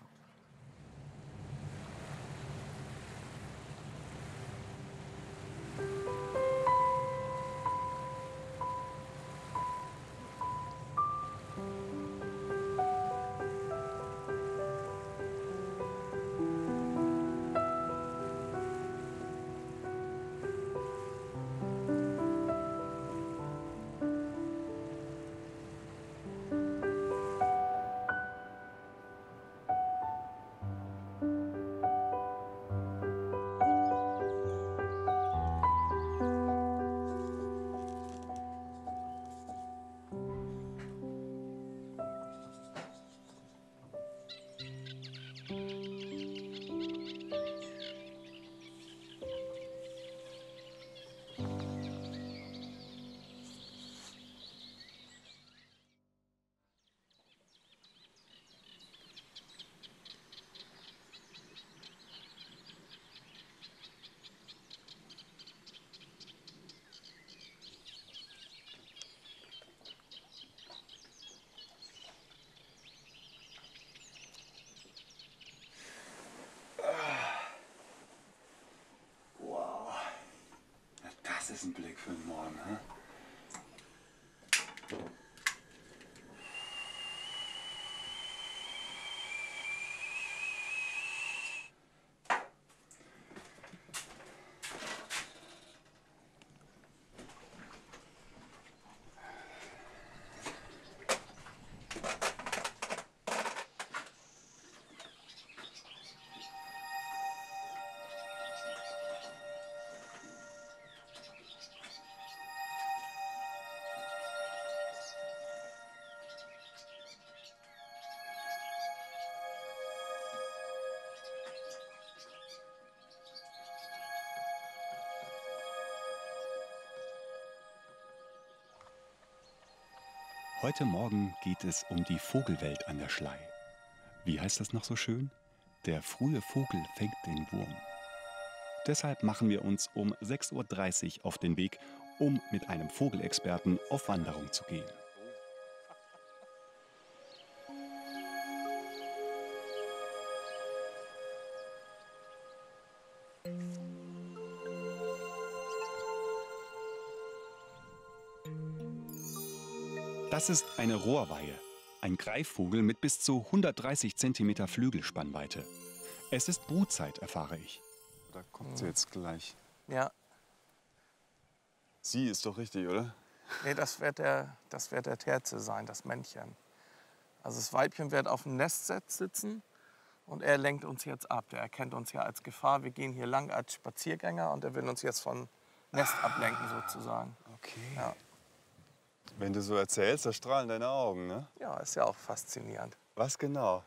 Das ist ein Blick für den Morgen. Hm? Heute Morgen geht es um die Vogelwelt an der Schlei. Wie heißt das noch so schön? Der frühe Vogel fängt den Wurm. Deshalb machen wir uns um sechs Uhr dreißig auf den Weg, um mit einem Vogelexperten auf Wanderung zu gehen. Das ist eine Rohrweihe, ein Greifvogel mit bis zu hundertdreißig Zentimeter Flügelspannweite. Es ist Brutzeit, erfahre ich. Da kommt sie jetzt gleich. Ja. Sie ist doch richtig, oder? Nee, das wird der, das wird der Terze sein, das Männchen. Also das Weibchen wird auf dem Nest sitzen und er lenkt uns jetzt ab. Der erkennt uns ja als Gefahr. Wir gehen hier lang als Spaziergänger und er will uns jetzt vom Nest ah, ablenken sozusagen. Okay. Ja. Wenn du so erzählst, da strahlen deine Augen, ne? Ja, ist ja auch faszinierend. Was genau?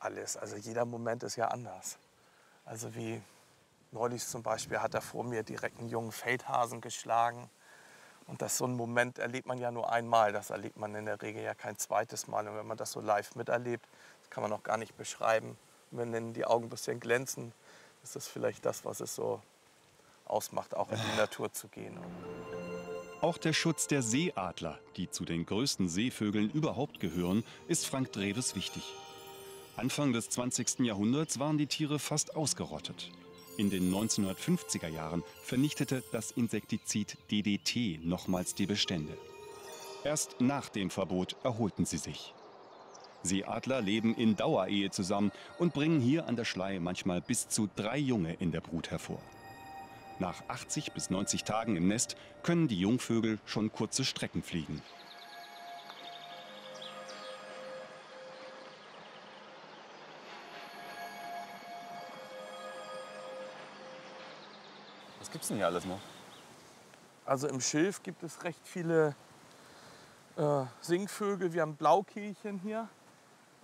Alles. Also jeder Moment ist ja anders. Also wie neulich zum Beispiel hat er vor mir direkt einen jungen Feldhasen geschlagen. Und das so einen Moment erlebt man ja nur einmal. Das erlebt man in der Regel ja kein zweites Mal. Und wenn man das so live miterlebt, das kann man noch gar nicht beschreiben. Und wenn dann die Augen ein bisschen glänzen, ist das vielleicht das, was es so ausmacht, auch in die Natur zu gehen. Auch der Schutz der Seeadler, die zu den größten Seevögeln überhaupt gehören, ist Frank Dreves wichtig. Anfang des zwanzigsten Jahrhunderts waren die Tiere fast ausgerottet. In den neunzehnhundertfünfziger Jahren vernichtete das Insektizid D D T nochmals die Bestände. Erst nach dem Verbot erholten sie sich. Seeadler leben in Dauerehe zusammen und bringen hier an der Schlei manchmal bis zu drei Junge in der Brut hervor. Nach achtzig bis neunzig Tagen im Nest können die Jungvögel schon kurze Strecken fliegen. Was gibt's denn hier alles noch? Also im Schilf gibt es recht viele äh, Singvögel. Wir haben Blaukehlchen hier,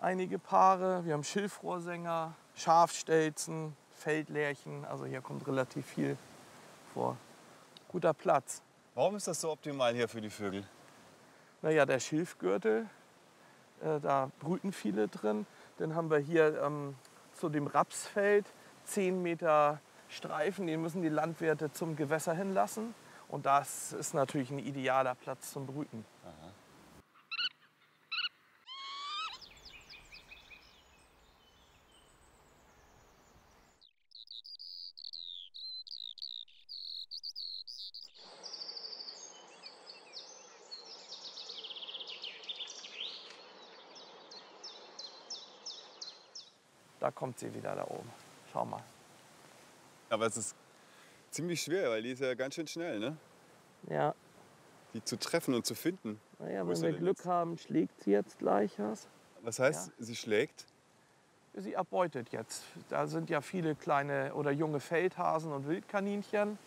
einige Paare. Wir haben Schilfrohrsänger, Schafstelzen, Feldlerchen. Also hier kommt relativ viel vor. Guter Platz. Warum ist das so optimal hier für die Vögel? Naja, der Schilfgürtel, äh, da brüten viele drin. Dann haben wir hier ähm, zu dem Rapsfeld zehn Meter Streifen, den müssen die Landwirte zum Gewässer hinlassen. Und das ist natürlich ein idealer Platz zum Brüten. Aha. Da kommt sie wieder da oben. Schau mal. Aber es ist ziemlich schwer, weil die ist ja ganz schön schnell, ne? Ja. Die zu treffen und zu finden. Naja, wenn wir Glück haben, schlägt sie jetzt gleich was. Was heißt, sie schlägt? Sie erbeutet jetzt. Da sind ja viele kleine oder junge Feldhasen und Wildkaninchen.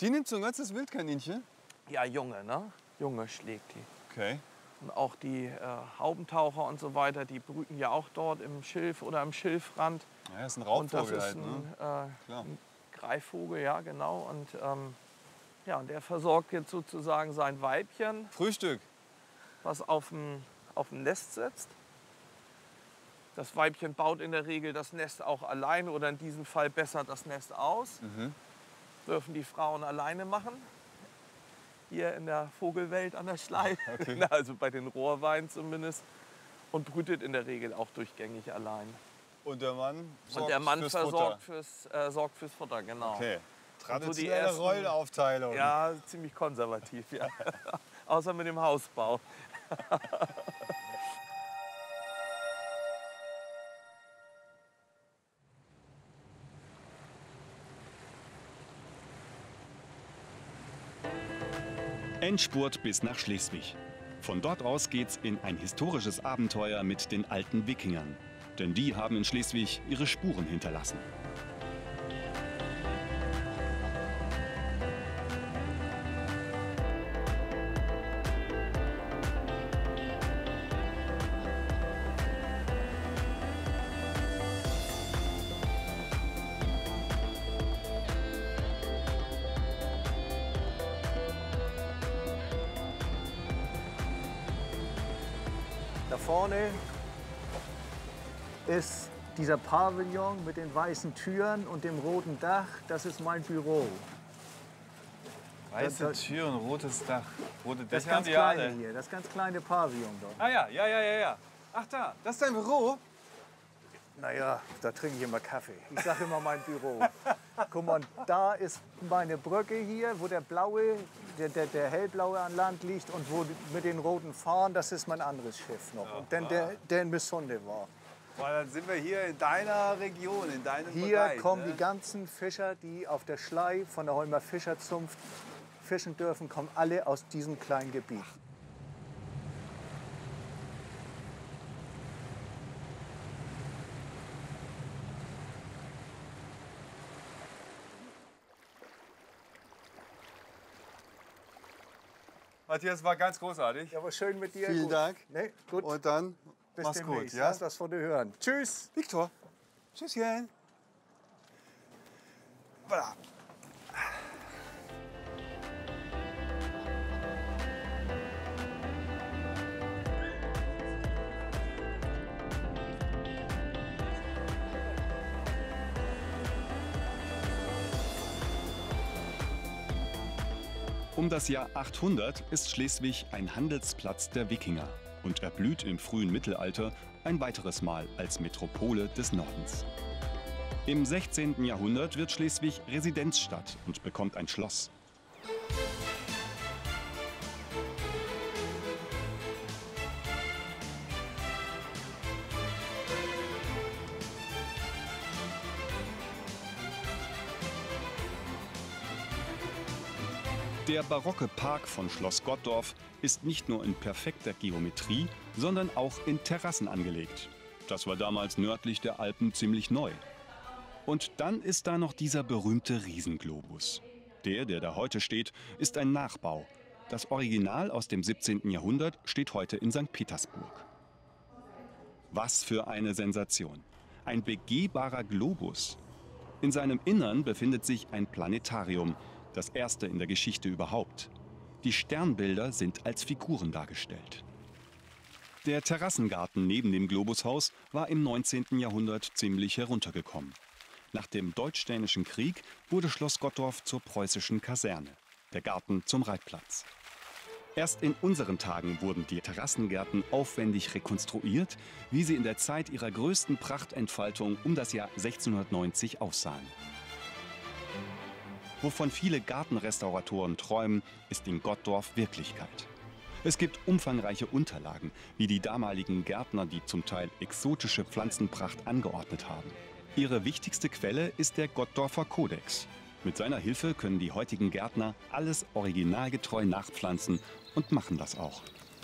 Die nimmt so ein ganzes Wildkaninchen? Ja, Junge, ne? Junge schlägt die. Okay. Und auch die äh, Haubentaucher und so weiter, die brüten ja auch dort im Schilf oder am Schilfrand. Ja, das ist ein Raubvogel halt, ne? äh, ein Greifvogel, ja, genau. Und ähm, ja, der versorgt jetzt sozusagen sein Weibchen. Frühstück. Was auf dem, auf dem Nest sitzt. Das Weibchen baut in der Regel das Nest auch alleine oder in diesem Fall besser das Nest aus. Mhm. Dürfen die Frauen alleine machen. Hier in der Vogelwelt an der Schlei, okay. Also bei den Rohrweinen zumindest, und brütet in der Regel auch durchgängig allein. Und der Mann sorgt, und der Mann fürs, versorgt Futter. Fürs, äh, sorgt fürs Futter, genau. Okay. Traditionelle so Rollenaufteilung. Ja, ziemlich konservativ, ja. Außer mit dem Hausbau. Endspurt bis nach Schleswig. Von dort aus geht's in ein historisches Abenteuer mit den alten Wikingern. Denn die haben in Schleswig ihre Spuren hinterlassen. Ist dieser Pavillon mit den weißen Türen und dem roten Dach, das ist mein Büro. Weiße Türen, rotes Dach, rote Dächer. Das ganz kleine hier, das ganz kleine Pavillon dort. Ah ja, ja, ja, ja. Ach da, das ist dein Büro? Naja, da trinke ich immer Kaffee. Ich sage immer mein Büro. Guck mal, da ist meine Brücke hier, wo der blaue, der, der, der hellblaue an Land liegt und wo mit den roten Fahnen, das ist mein anderes Schiff noch. Oh, und denn, der, der in Missunde war. Boah, dann sind wir hier in deiner Region, in deinem hier Bereich. Hier kommen, ne? Die ganzen Fischer, die auf der Schlei von der Holmer Fischerzunft fischen dürfen, kommen alle aus diesem kleinen Gebiet. Matthias, war ganz großartig. Ja, war schön mit dir. Vielen gut. Dank. Nee, gut. Und dann... Bis Mach's demnächst. Gut, ja? Lass das von dir hören. Tschüss. Viktor. Tschüsschen. Voilà. Um das Jahr achthundert ist Schleswig ein Handelsplatz der Wikinger und erblüht im frühen Mittelalter ein weiteres Mal als Metropole des Nordens. Im sechzehnten Jahrhundert wird Schleswig Residenzstadt und bekommt ein Schloss. Der barocke Park von Schloss Gottorf ist nicht nur in perfekter Geometrie, sondern auch in Terrassen angelegt. Das war damals nördlich der Alpen ziemlich neu. Und dann ist da noch dieser berühmte Riesenglobus. Der, der da heute steht, ist ein Nachbau. Das Original aus dem siebzehnten Jahrhundert steht heute in Sankt Petersburg. Was für eine Sensation! Ein begehbarer Globus. In seinem Innern befindet sich ein Planetarium. Das erste in der Geschichte überhaupt. Die Sternbilder sind als Figuren dargestellt. Der Terrassengarten neben dem Globushaus war im neunzehnten Jahrhundert ziemlich heruntergekommen. Nach dem Deutsch-Dänischen Krieg wurde Schloss Gottorf zur preußischen Kaserne, der Garten zum Reitplatz. Erst in unseren Tagen wurden die Terrassengärten aufwendig rekonstruiert, wie sie in der Zeit ihrer größten Prachtentfaltung um das Jahr sechzehnhundertneunzig aussahen. Wovon viele Gartenrestauratoren träumen, ist in Gottorf Wirklichkeit. Es gibt umfangreiche Unterlagen, wie die damaligen Gärtner die zum Teil exotische Pflanzenpracht angeordnet haben. Ihre wichtigste Quelle ist der Gottorfer Kodex. Mit seiner Hilfe können die heutigen Gärtner alles originalgetreu nachpflanzen und machen das auch.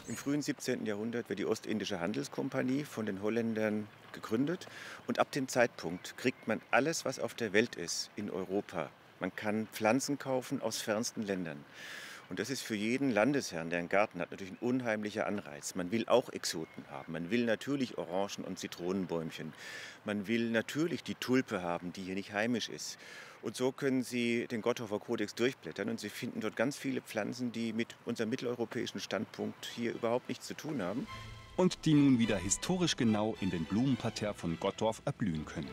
Im frühen siebzehnten Jahrhundert wird die Ostindische Handelskompanie von den Holländern gegründet. Und ab dem Zeitpunkt kriegt man alles, was auf der Welt ist, in Europa. Man kann Pflanzen kaufen aus fernsten Ländern. Und das ist für jeden Landesherrn, der einen Garten hat, natürlich ein unheimlicher Anreiz. Man will auch Exoten haben. Man will natürlich Orangen- und Zitronenbäumchen. Man will natürlich die Tulpe haben, die hier nicht heimisch ist. Und so können Sie den Gottorfer Kodex durchblättern und Sie finden dort ganz viele Pflanzen, die mit unserem mitteleuropäischen Standpunkt hier überhaupt nichts zu tun haben. Und die nun wieder historisch genau in den Blumenparterre von Gottorf erblühen können.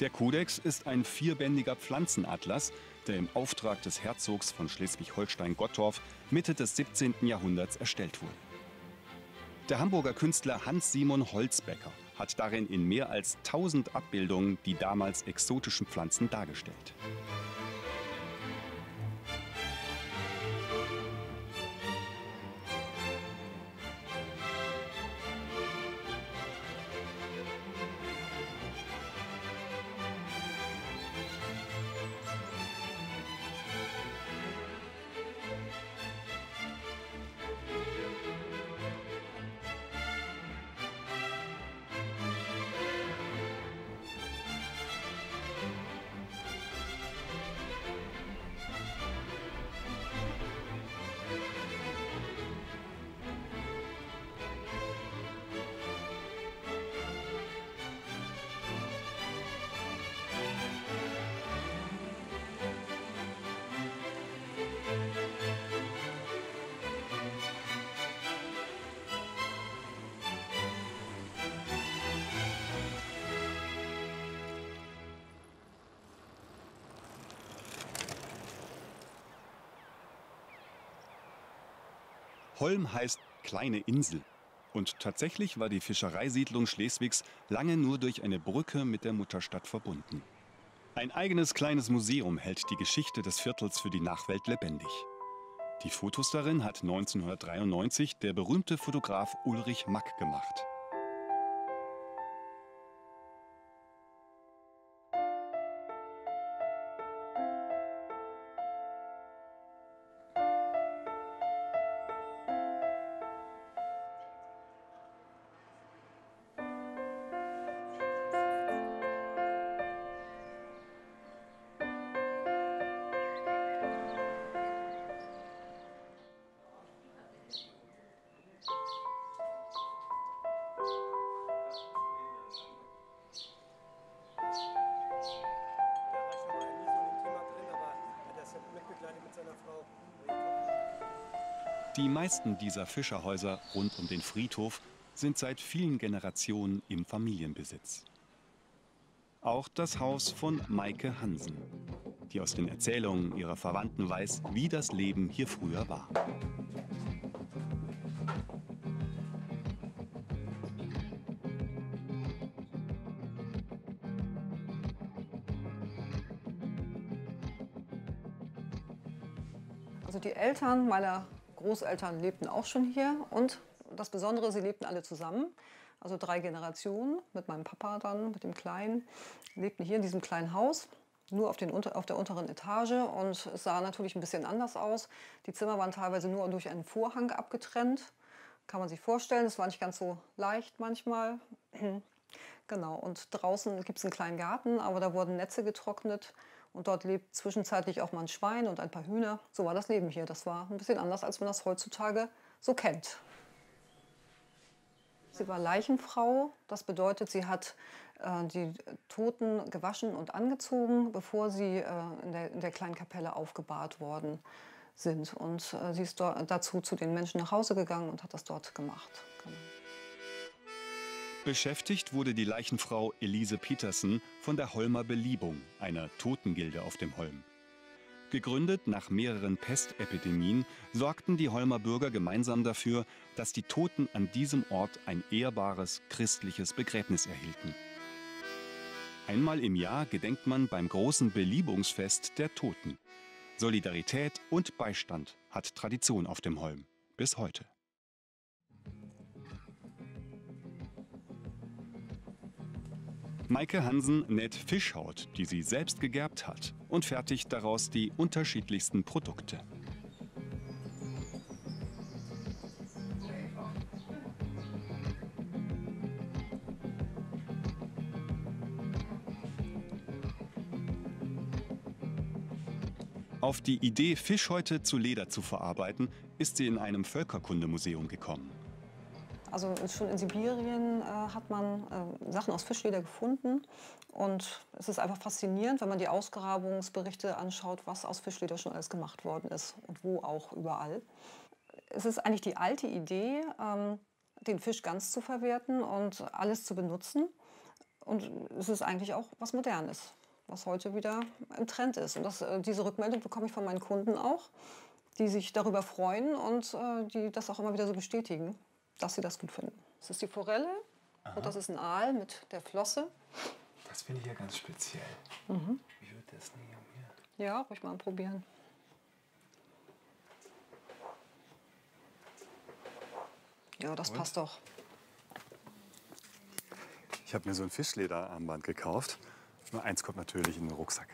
Der Kodex ist ein vierbändiger Pflanzenatlas, der im Auftrag des Herzogs von Schleswig-Holstein-Gottorf Mitte des siebzehnten Jahrhunderts erstellt wurde. Der Hamburger Künstler Hans-Simon Holzbecker hat darin in mehr als tausend Abbildungen die damals exotischen Pflanzen dargestellt. Holm heißt kleine Insel. Und tatsächlich war die Fischereisiedlung Schleswigs lange nur durch eine Brücke mit der Mutterstadt verbunden. Ein eigenes kleines Museum hält die Geschichte des Viertels für die Nachwelt lebendig. Die Fotos darin hat neunzehnhundertdreiundneunzig der berühmte Fotograf Ulrich Mack gemacht. Die meisten dieser Fischerhäuser rund um den Friedhof sind seit vielen Generationen im Familienbesitz. Auch das Haus von Maike Hansen. die aus den Erzählungen ihrer Verwandten weiß, wie das Leben hier früher war. Also die Eltern meiner Großeltern lebten auch schon hier und das Besondere, sie lebten alle zusammen. Also drei Generationen, mit meinem Papa dann, mit dem Kleinen, lebten hier in diesem kleinen Haus, nur auf, den, auf der unteren Etage, und es sah natürlich ein bisschen anders aus. Die Zimmer waren teilweise nur durch einen Vorhang abgetrennt, kann man sich vorstellen, es war nicht ganz so leicht manchmal. Genau, und draußen gibt es einen kleinen Garten, aber da wurden Netze getrocknet und dort lebt zwischenzeitlich auch mal ein Schwein und ein paar Hühner. So war das Leben hier, das war ein bisschen anders, als man das heutzutage so kennt. Sie war Leichenfrau, das bedeutet, sie hat äh, die Toten gewaschen und angezogen, bevor sie äh, in, der, in der kleinen Kapelle aufgebahrt worden sind. Und äh, sie ist dazu zu den Menschen nach Hause gegangen und hat das dort gemacht. Genau. Beschäftigt wurde die Leichenfrau Elise Petersen von der Holmer Beliebung, einer Totengilde auf dem Holm. Gegründet nach mehreren Pestepidemien, sorgten die Holmer Bürger gemeinsam dafür, dass die Toten an diesem Ort ein ehrbares christliches Begräbnis erhielten. Einmal im Jahr gedenkt man beim großen Beliebungsfest der Toten. Solidarität und Beistand hat Tradition auf dem Holm bis heute. Maike Hansen näht Fischhaut, die sie selbst gegerbt hat, und fertigt daraus die unterschiedlichsten Produkte. Auf die Idee, Fischhäute zu Leder zu verarbeiten, ist sie in einem Völkerkundemuseum gekommen. Also schon in Sibirien äh, hat man äh, Sachen aus Fischleder gefunden und es ist einfach faszinierend, wenn man die Ausgrabungsberichte anschaut, was aus Fischleder schon alles gemacht worden ist und wo auch überall. Es ist eigentlich die alte Idee, ähm, den Fisch ganz zu verwerten und alles zu benutzen, und es ist eigentlich auch was Modernes, was heute wieder im Trend ist, und das, äh, diese Rückmeldung bekomme ich von meinen Kunden auch, die sich darüber freuen und äh, die das auch immer wieder so bestätigen, dass sie das gut finden. Das ist die Forelle. Aha. Und das ist ein Aal mit der Flosse. Das finde ich ja ganz speziell. Mhm. Wie wird das denn hier? Ja, ruhig mal probieren. Ja, das und? Passt doch. Ich habe mir so ein Fischlederarmband gekauft. Nur eins kommt natürlich in den Rucksack.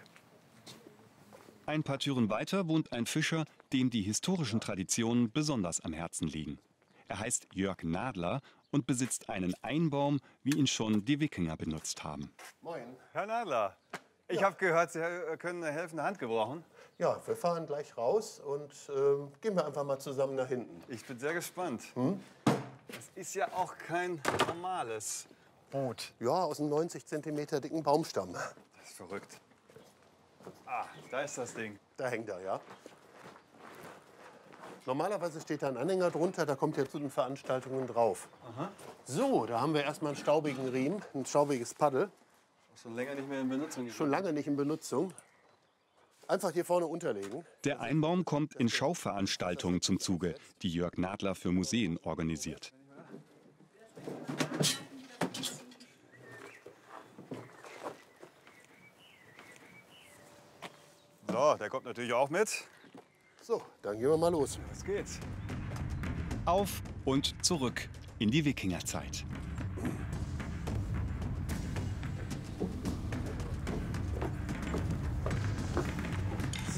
Ein paar Türen weiter wohnt ein Fischer, dem die historischen Traditionen besonders am Herzen liegen. Er heißt Jörg Nadler und besitzt einen Einbaum, wie ihn schon die Wikinger benutzt haben. Moin. Herr Nadler, ich ja. habe gehört, Sie können eine helfende Hand gebrauchen. Ja, wir fahren gleich raus und äh, gehen wir einfach mal zusammen nach hinten. Ich bin sehr gespannt. Hm? Das ist ja auch kein normales Boot. Ja, aus einem neunzig Zentimeter dicken Baumstamm. Das ist verrückt. Ah, da ist das Ding. Da hängt er, ja. Normalerweise steht da ein Anhänger drunter, da kommt ja zu den Veranstaltungen drauf. Aha. So, da haben wir erstmal einen staubigen Riemen, ein staubiges Paddel. Schon länger nicht mehr in Benutzung. Schon lange nicht in Benutzung. Einfach hier vorne unterlegen. Der Einbaum kommt in Schauveranstaltungen zum Zuge, die Jörg Nadler für Museen organisiert. So, der kommt natürlich auch mit. So, dann gehen wir mal los. Los geht's. Auf und zurück in die Wikingerzeit.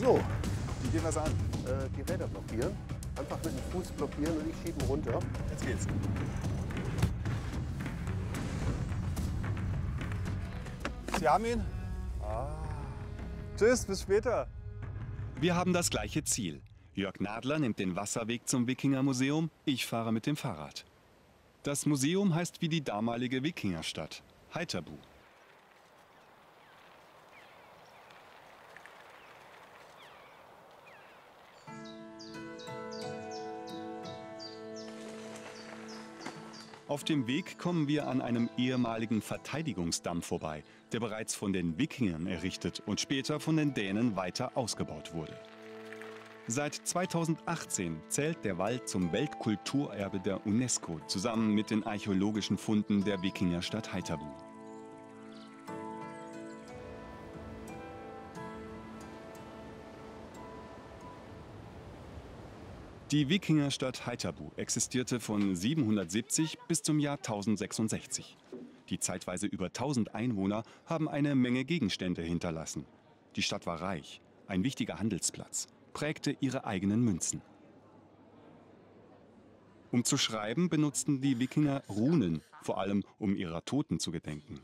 So, wie gehen wir das an? Äh, die Räder blockieren. Einfach mit dem Fuß blockieren und ich schiebe ihn runter. Jetzt geht's. Sie haben ihn? Ah. Tschüss, bis später. Wir haben das gleiche Ziel. Jörg Nadler nimmt den Wasserweg zum Wikingermuseum, ich fahre mit dem Fahrrad. Das Museum heißt wie die damalige Wikingerstadt, Haithabu. Auf dem Weg kommen wir an einem ehemaligen Verteidigungsdamm vorbei, der bereits von den Wikingern errichtet und später von den Dänen weiter ausgebaut wurde. Seit zweitausendachtzehn zählt der Wald zum Weltkulturerbe der UNESCO zusammen mit den archäologischen Funden der Wikingerstadt Haithabu. Die Wikingerstadt Haithabu existierte von siebenhundertsiebzig bis zum Jahr tausendsechsundsechzig. Die zeitweise über tausend Einwohner haben eine Menge Gegenstände hinterlassen. Die Stadt war reich, ein wichtiger Handelsplatz, prägte ihre eigenen Münzen. Um zu schreiben, benutzten die Wikinger Runen, vor allem um ihrer Toten zu gedenken.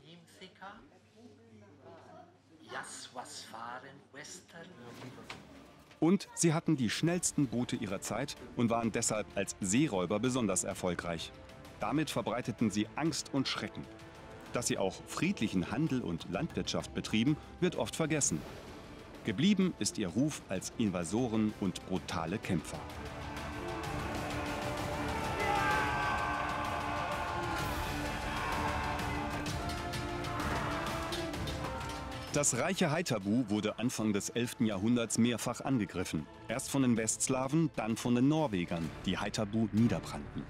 Und sie hatten die schnellsten Boote ihrer Zeit und waren deshalb als Seeräuber besonders erfolgreich. Damit verbreiteten sie Angst und Schrecken. Dass sie auch friedlichen Handel und Landwirtschaft betrieben, wird oft vergessen. Geblieben ist ihr Ruf als Invasoren und brutale Kämpfer. Das reiche Haithabu wurde Anfang des elften Jahrhunderts mehrfach angegriffen. Erst von den Westslawen, dann von den Norwegern, die Haithabu niederbrannten.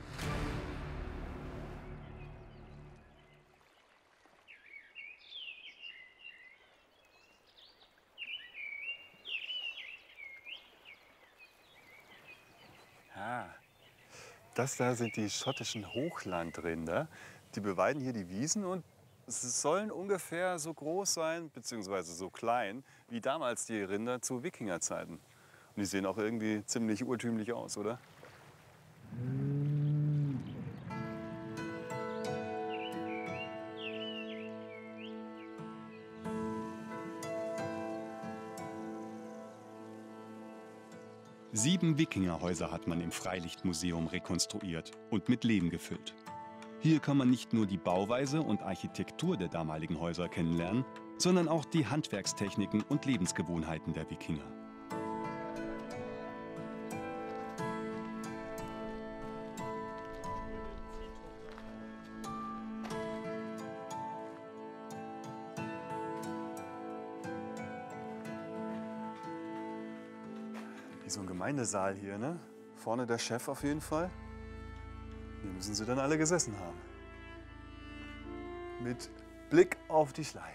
Das da sind die schottischen Hochlandrinder. Die beweiden hier die Wiesen und sie sollen ungefähr so groß sein, beziehungsweise so klein, wie damals die Rinder zu Wikingerzeiten. Und die sehen auch irgendwie ziemlich urtümlich aus, oder? Sieben Wikingerhäuser hat man im Freilichtmuseum rekonstruiert und mit Leben gefüllt. Hier kann man nicht nur die Bauweise und Architektur der damaligen Häuser kennenlernen, sondern auch die Handwerkstechniken und Lebensgewohnheiten der Wikinger. Gemeindesaal hier, ne? Vorne der Chef auf jeden Fall. Hier müssen sie dann alle gesessen haben. Mit Blick auf die Schlei.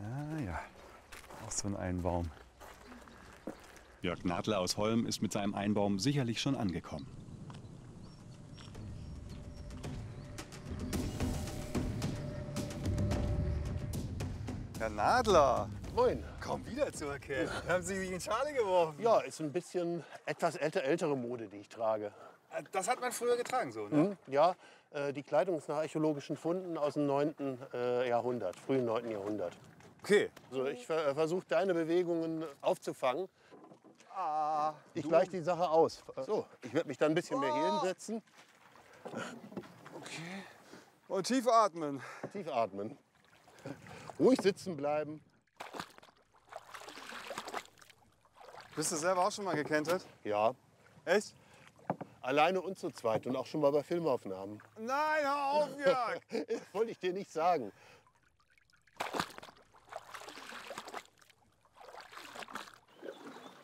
Ah ja, auch so ein Einbaum. Jörg Nadler aus Holm ist mit seinem Einbaum sicherlich schon angekommen. Herr Nadler, moin. Kaum wiederzuerkennen. Ja. Haben Sie sich in Schale geworfen? Ja, ist ein bisschen etwas älter, ältere Mode, die ich trage. Das hat man früher getragen, so, ne? Mhm, ja, äh, die Kleidung ist nach archäologischen Funden aus dem neunten Äh, Jahrhundert, frühen neunten Jahrhundert. Okay. Also ich ver versuche, deine Bewegungen aufzufangen. Ah, ich gleiche die Sache aus. So, ich werde mich dann ein bisschen oh. mehr hier hinsetzen. Okay. Und tief atmen. Tief atmen. Ruhig sitzen bleiben. Bist du selber auch schon mal gekentert? Ja. Echt? Alleine und zu zweit und auch schon mal bei Filmaufnahmen. Nein, hör auf, Jörg! Das wollte ich dir nicht sagen.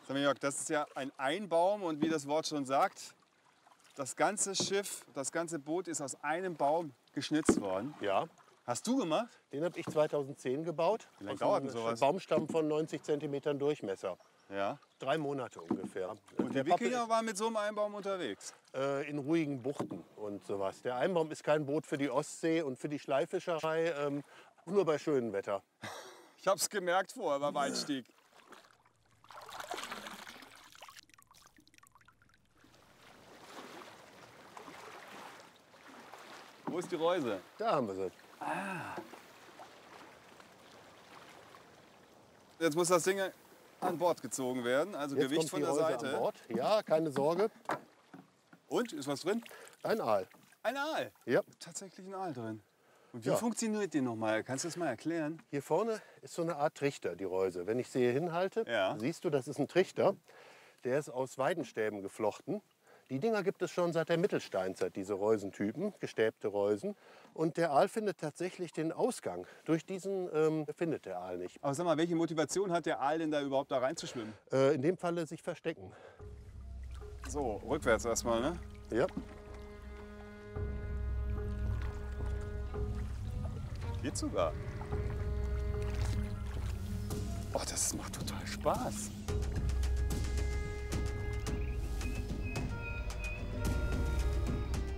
Sag mal, Jörg, das ist ja ein Einbaum und wie das Wort schon sagt, das ganze Schiff, das ganze Boot ist aus einem Baum geschnitzt worden. Ja. Hast du gemacht? Den habe ich zweitausendzehn gebaut. Wie lange dauert denn sowas? Baumstamm von neunzig Zentimetern Durchmesser. Ja. Drei Monate ungefähr. Und der, der Wikinger war mit so einem Einbaum unterwegs? Äh, in ruhigen Buchten und sowas. Der Einbaum ist kein Boot für die Ostsee und für die Schleifischerei, ähm, nur bei schönem Wetter. Ich hab's gemerkt vorher beim Einstieg. Wo ist die Reuse? Da haben wir sie. Ah. Jetzt muss das Ding an Bord gezogen werden, also jetzt Gewicht von der Seite. An Bord. Ja, keine Sorge. Und, ist was drin? Ein Aal. Ein Aal? Ja. Tatsächlich ein Aal drin. Und wie ja. funktioniert die nochmal? Kannst du das mal erklären? Hier vorne ist so eine Art Trichter, die Reuse. Wenn ich sie hier hinhalte, ja. siehst du, das ist ein Trichter. Der ist aus Weidenstäben geflochten. Die Dinger gibt es schon seit der Mittelsteinzeit, diese Reusentypen, gestäbte Reusen. Und der Aal findet tatsächlich den Ausgang. Durch diesen ähm, findet der Aal nicht. Aber sag mal, welche Motivation hat der Aal denn da überhaupt da reinzuschwimmen? Äh, in dem Falle sich verstecken. So, rückwärts erstmal, ne? Ja. Geht sogar. Oh, das macht total Spaß.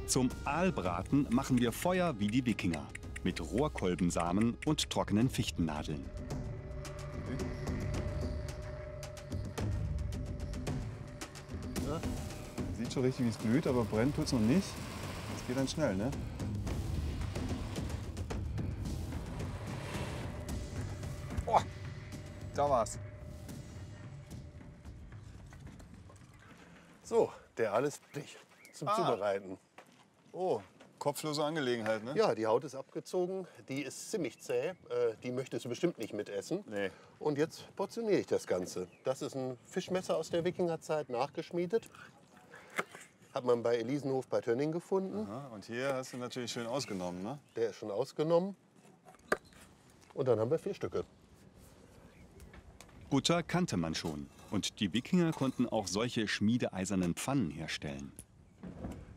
Zum Aalbraten machen wir Feuer wie die Wikinger. Mit Rohrkolbensamen und trockenen Fichtennadeln. Ja. Sieht schon richtig, wie es blüht, aber brennen tut es noch nicht. Es geht dann schnell, ne? Oh, da war's. So, der Aal ist dicht zum ah. Zubereiten. Oh, kopflose Angelegenheit, ne? Ja, die Haut ist abgezogen, die ist ziemlich zäh, äh, die möchtest du bestimmt nicht mitessen. Nee. Und jetzt portioniere ich das Ganze. Das ist ein Fischmesser aus der Wikingerzeit, nachgeschmiedet. Hat man bei Elisenhof bei Tönning gefunden. Aha, und hier hast du natürlich schön ausgenommen, ne? Der ist schon ausgenommen. Und dann haben wir vier Stücke. Butter kannte man schon. Und die Wikinger konnten auch solche schmiedeeisernen Pfannen herstellen.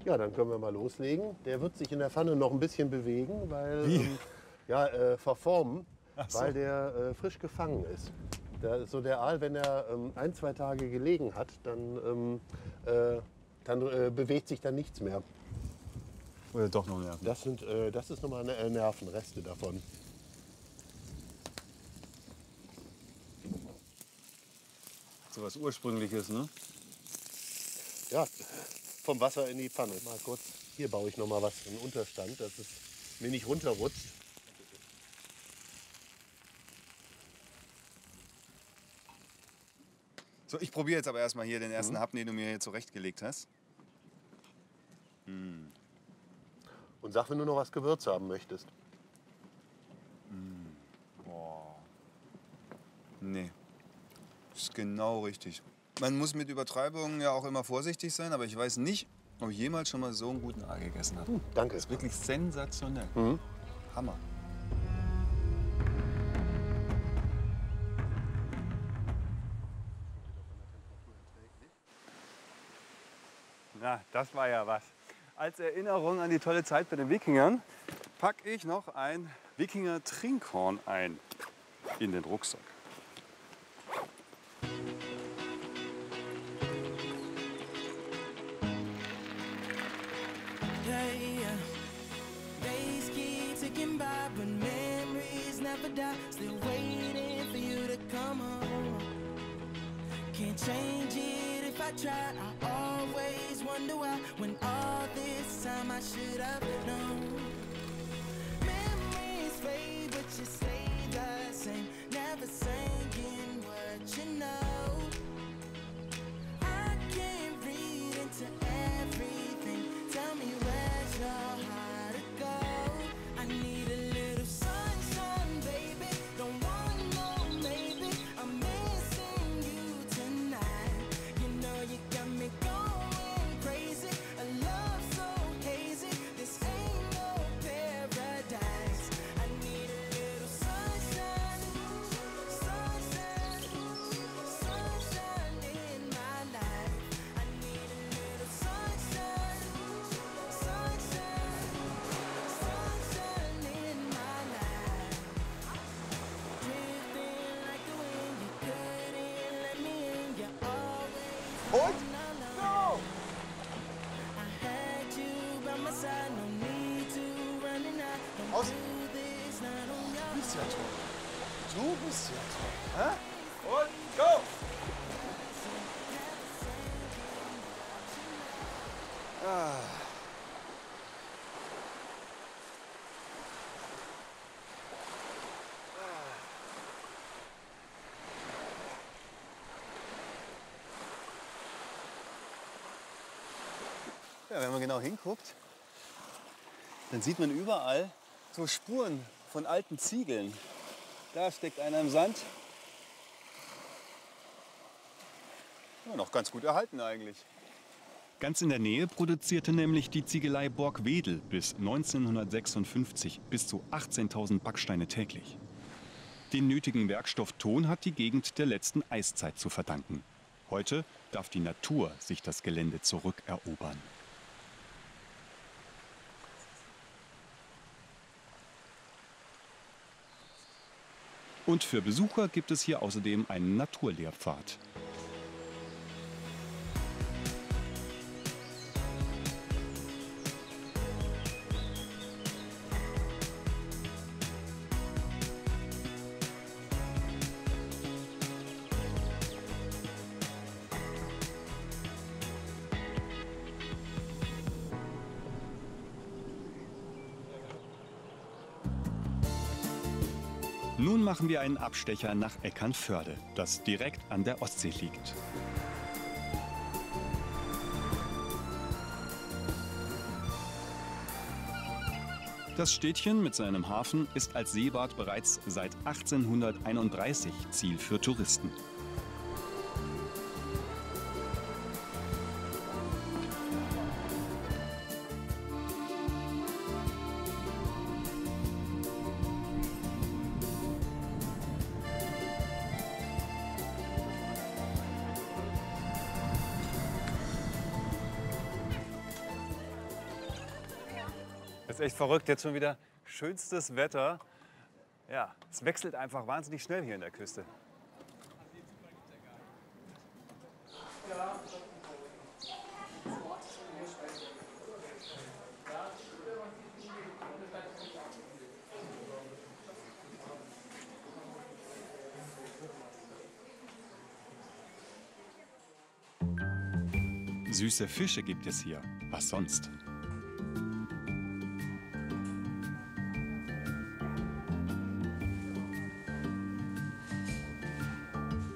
Ja, dann können wir mal loslegen. Der wird sich in der Pfanne noch ein bisschen bewegen, weil ähm, ja, äh, verformen, so. Weil der äh, frisch gefangen ist. Der, so der Aal, wenn er ähm, ein, zwei Tage gelegen hat, dann, ähm, äh, dann äh, bewegt sich dann nichts mehr. Oder doch noch Nerven? Das, sind, äh, das ist nochmal äh, Nervenreste davon. So was Ursprüngliches, ne? Ja. Vom Wasser in die Pfanne. Mal kurz. Hier baue ich noch mal was, einen Unterstand, dass es mir nicht runterrutscht. So, ich probiere jetzt aber erstmal hier den ersten mhm. Happen, den du mir hier zurechtgelegt hast. Mhm. Und sag, wenn du noch was Gewürz haben möchtest. Mhm. Boah. Nee. Das ist genau richtig. Man muss mit Übertreibungen ja auch immer vorsichtig sein, aber ich weiß nicht, ob ich jemals schon mal so einen guten Aal gegessen habe. Uh, danke. Das ist wirklich sensationell. Mhm. Hammer. Na, das war ja was. Als Erinnerung an die tolle Zeit bei den Wikingern packe ich noch ein Wikinger-Trinkhorn ein in den Rucksack. Ja, wenn man genau hinguckt, dann sieht man überall so Spuren von alten Ziegeln. Da steckt einer im Sand. Ja, noch ganz gut erhalten eigentlich. Ganz in der Nähe produzierte nämlich die Ziegelei Borg-Wedel bis neunzehnhundertsechsundfünfzig bis zu achtzehntausend Backsteine täglich. Den nötigen Werkstoff Ton hat die Gegend der letzten Eiszeit zu verdanken. Heute darf die Natur sich das Gelände zurückerobern. Und für Besucher gibt es hier außerdem einen Naturlehrpfad. Nun machen wir einen Abstecher nach Eckernförde, das direkt an der Ostsee liegt. Das Städtchen mit seinem Hafen ist als Seebad bereits seit achtzehnhunderteinunddreißig Ziel für Touristen. Echt verrückt, jetzt schon wieder schönstes Wetter. Ja, es wechselt einfach wahnsinnig schnell hier in der Küste. Süße Fische gibt es hier, was sonst?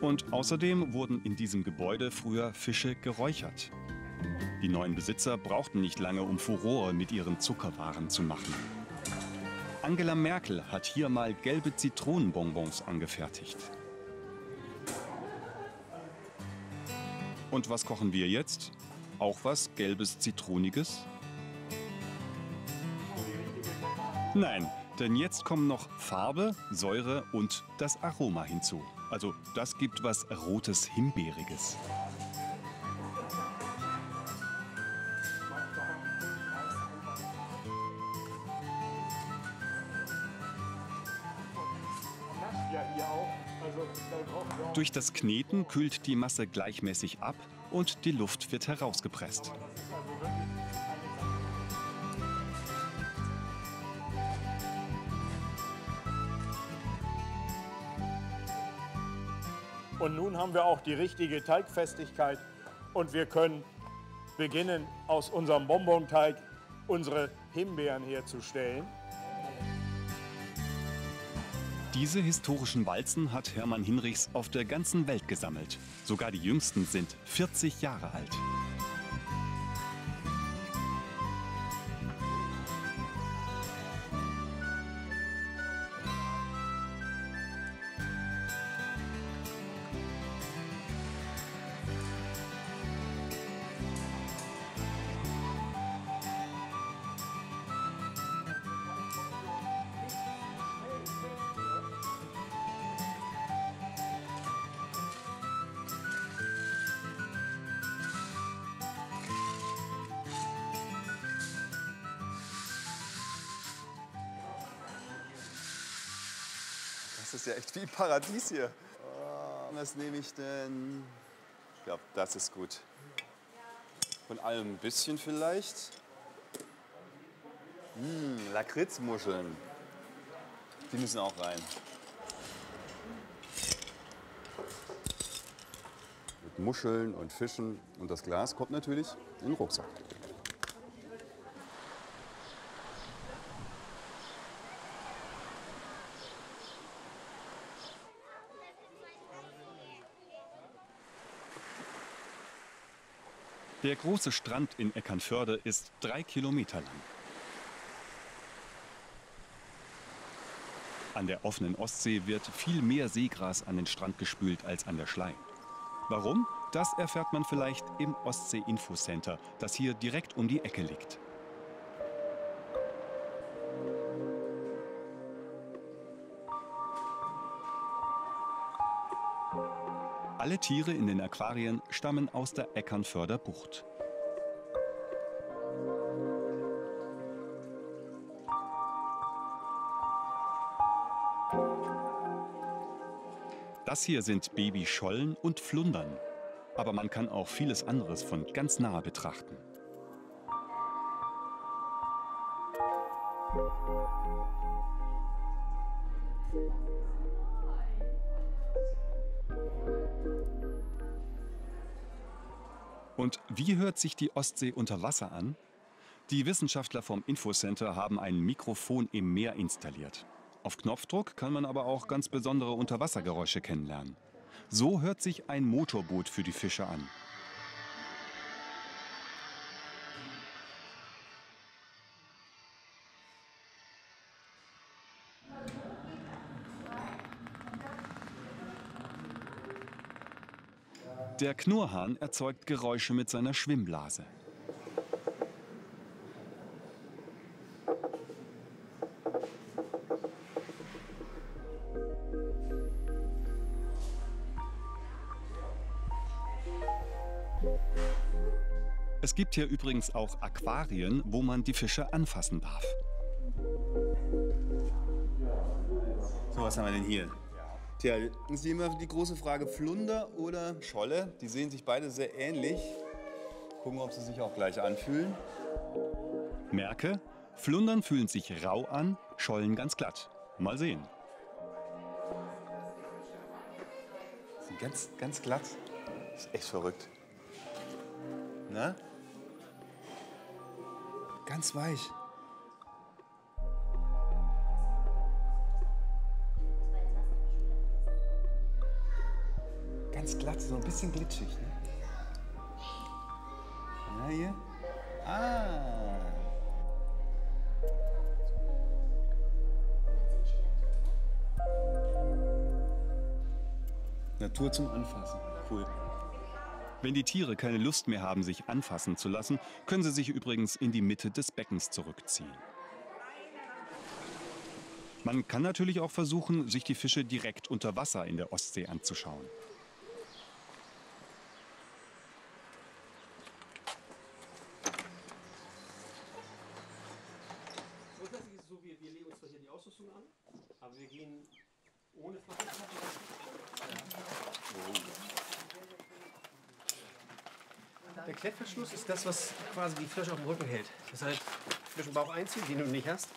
Und außerdem wurden in diesem Gebäude früher Fische geräuchert. Die neuen Besitzer brauchten nicht lange, um Furore mit ihren Zuckerwaren zu machen. Angela Merkel hat hier mal gelbe Zitronenbonbons angefertigt. Und was kochen wir jetzt? Auch was gelbes Zitroniges? Nein, denn jetzt kommen noch Farbe, Säure und das Aroma hinzu. Also das gibt was Rotes Himbeeriges. Durch das Kneten kühlt die Masse gleichmäßig ab und die Luft wird herausgepresst. Und nun haben wir auch die richtige Teigfestigkeit und wir können beginnen, aus unserem Bonbonteig unsere Himbeeren herzustellen. Diese historischen Walzen hat Hermann Hinrichs auf der ganzen Welt gesammelt. Sogar die jüngsten sind vierzig Jahre alt. Das ist ja echt wie Paradies hier. Oh, was nehme ich denn? Ich glaube, das ist gut. Von allem ein bisschen vielleicht. Mmh, Lakritzmuscheln. Die müssen auch rein. Mit Muscheln und Fischen. Und das Glas kommt natürlich in den Rucksack. Der große Strand in Eckernförde ist drei Kilometer lang. An der offenen Ostsee wird viel mehr Seegras an den Strand gespült als an der Schlei. Warum? Das erfährt man vielleicht im Ostsee-Infocenter, das hier direkt um die Ecke liegt. Alle Tiere in den Aquarien stammen aus der Eckernförder Bucht. Das hier sind Babyschollen und Flundern. Aber man kann auch vieles anderes von ganz nah betrachten. Und wie hört sich die Ostsee unter Wasser an? Die Wissenschaftler vom Infocenter haben ein Mikrofon im Meer installiert. Auf Knopfdruck kann man aber auch ganz besondere Unterwassergeräusche kennenlernen. So hört sich ein Motorboot für die Fischer an. Der Knurrhahn erzeugt Geräusche mit seiner Schwimmblase. Es gibt hier übrigens auch Aquarien, wo man die Fische anfassen darf. So, was haben wir denn hier? Tja, das ist immer die große Frage, Flunder oder Scholle. Die sehen sich beide sehr ähnlich. Gucken wir, ob sie sich auch gleich anfühlen. Merke, Flundern fühlen sich rau an, Schollen ganz glatt. Mal sehen. Die sind ganz, ganz glatt. Das ist echt verrückt. Na? Ganz weich. Ganz glatt, so ein bisschen glitschig. Ne? Na hier. Ah. Natur zum Anfassen. Cool. Wenn die Tiere keine Lust mehr haben, sich anfassen zu lassen, können sie sich übrigens in die Mitte des Beckens zurückziehen. Man kann natürlich auch versuchen, sich die Fische direkt unter Wasser in der Ostsee anzuschauen. Grundsätzlich ist es so, wir legen uns hier die Ausrüstung an, aber wir gehen ohne Fachwerkkirche. Der Klettverschluss ist das, was quasi die Fische auf dem Rücken hält. Das heißt, frischen Bauch einziehen, den du nicht hast,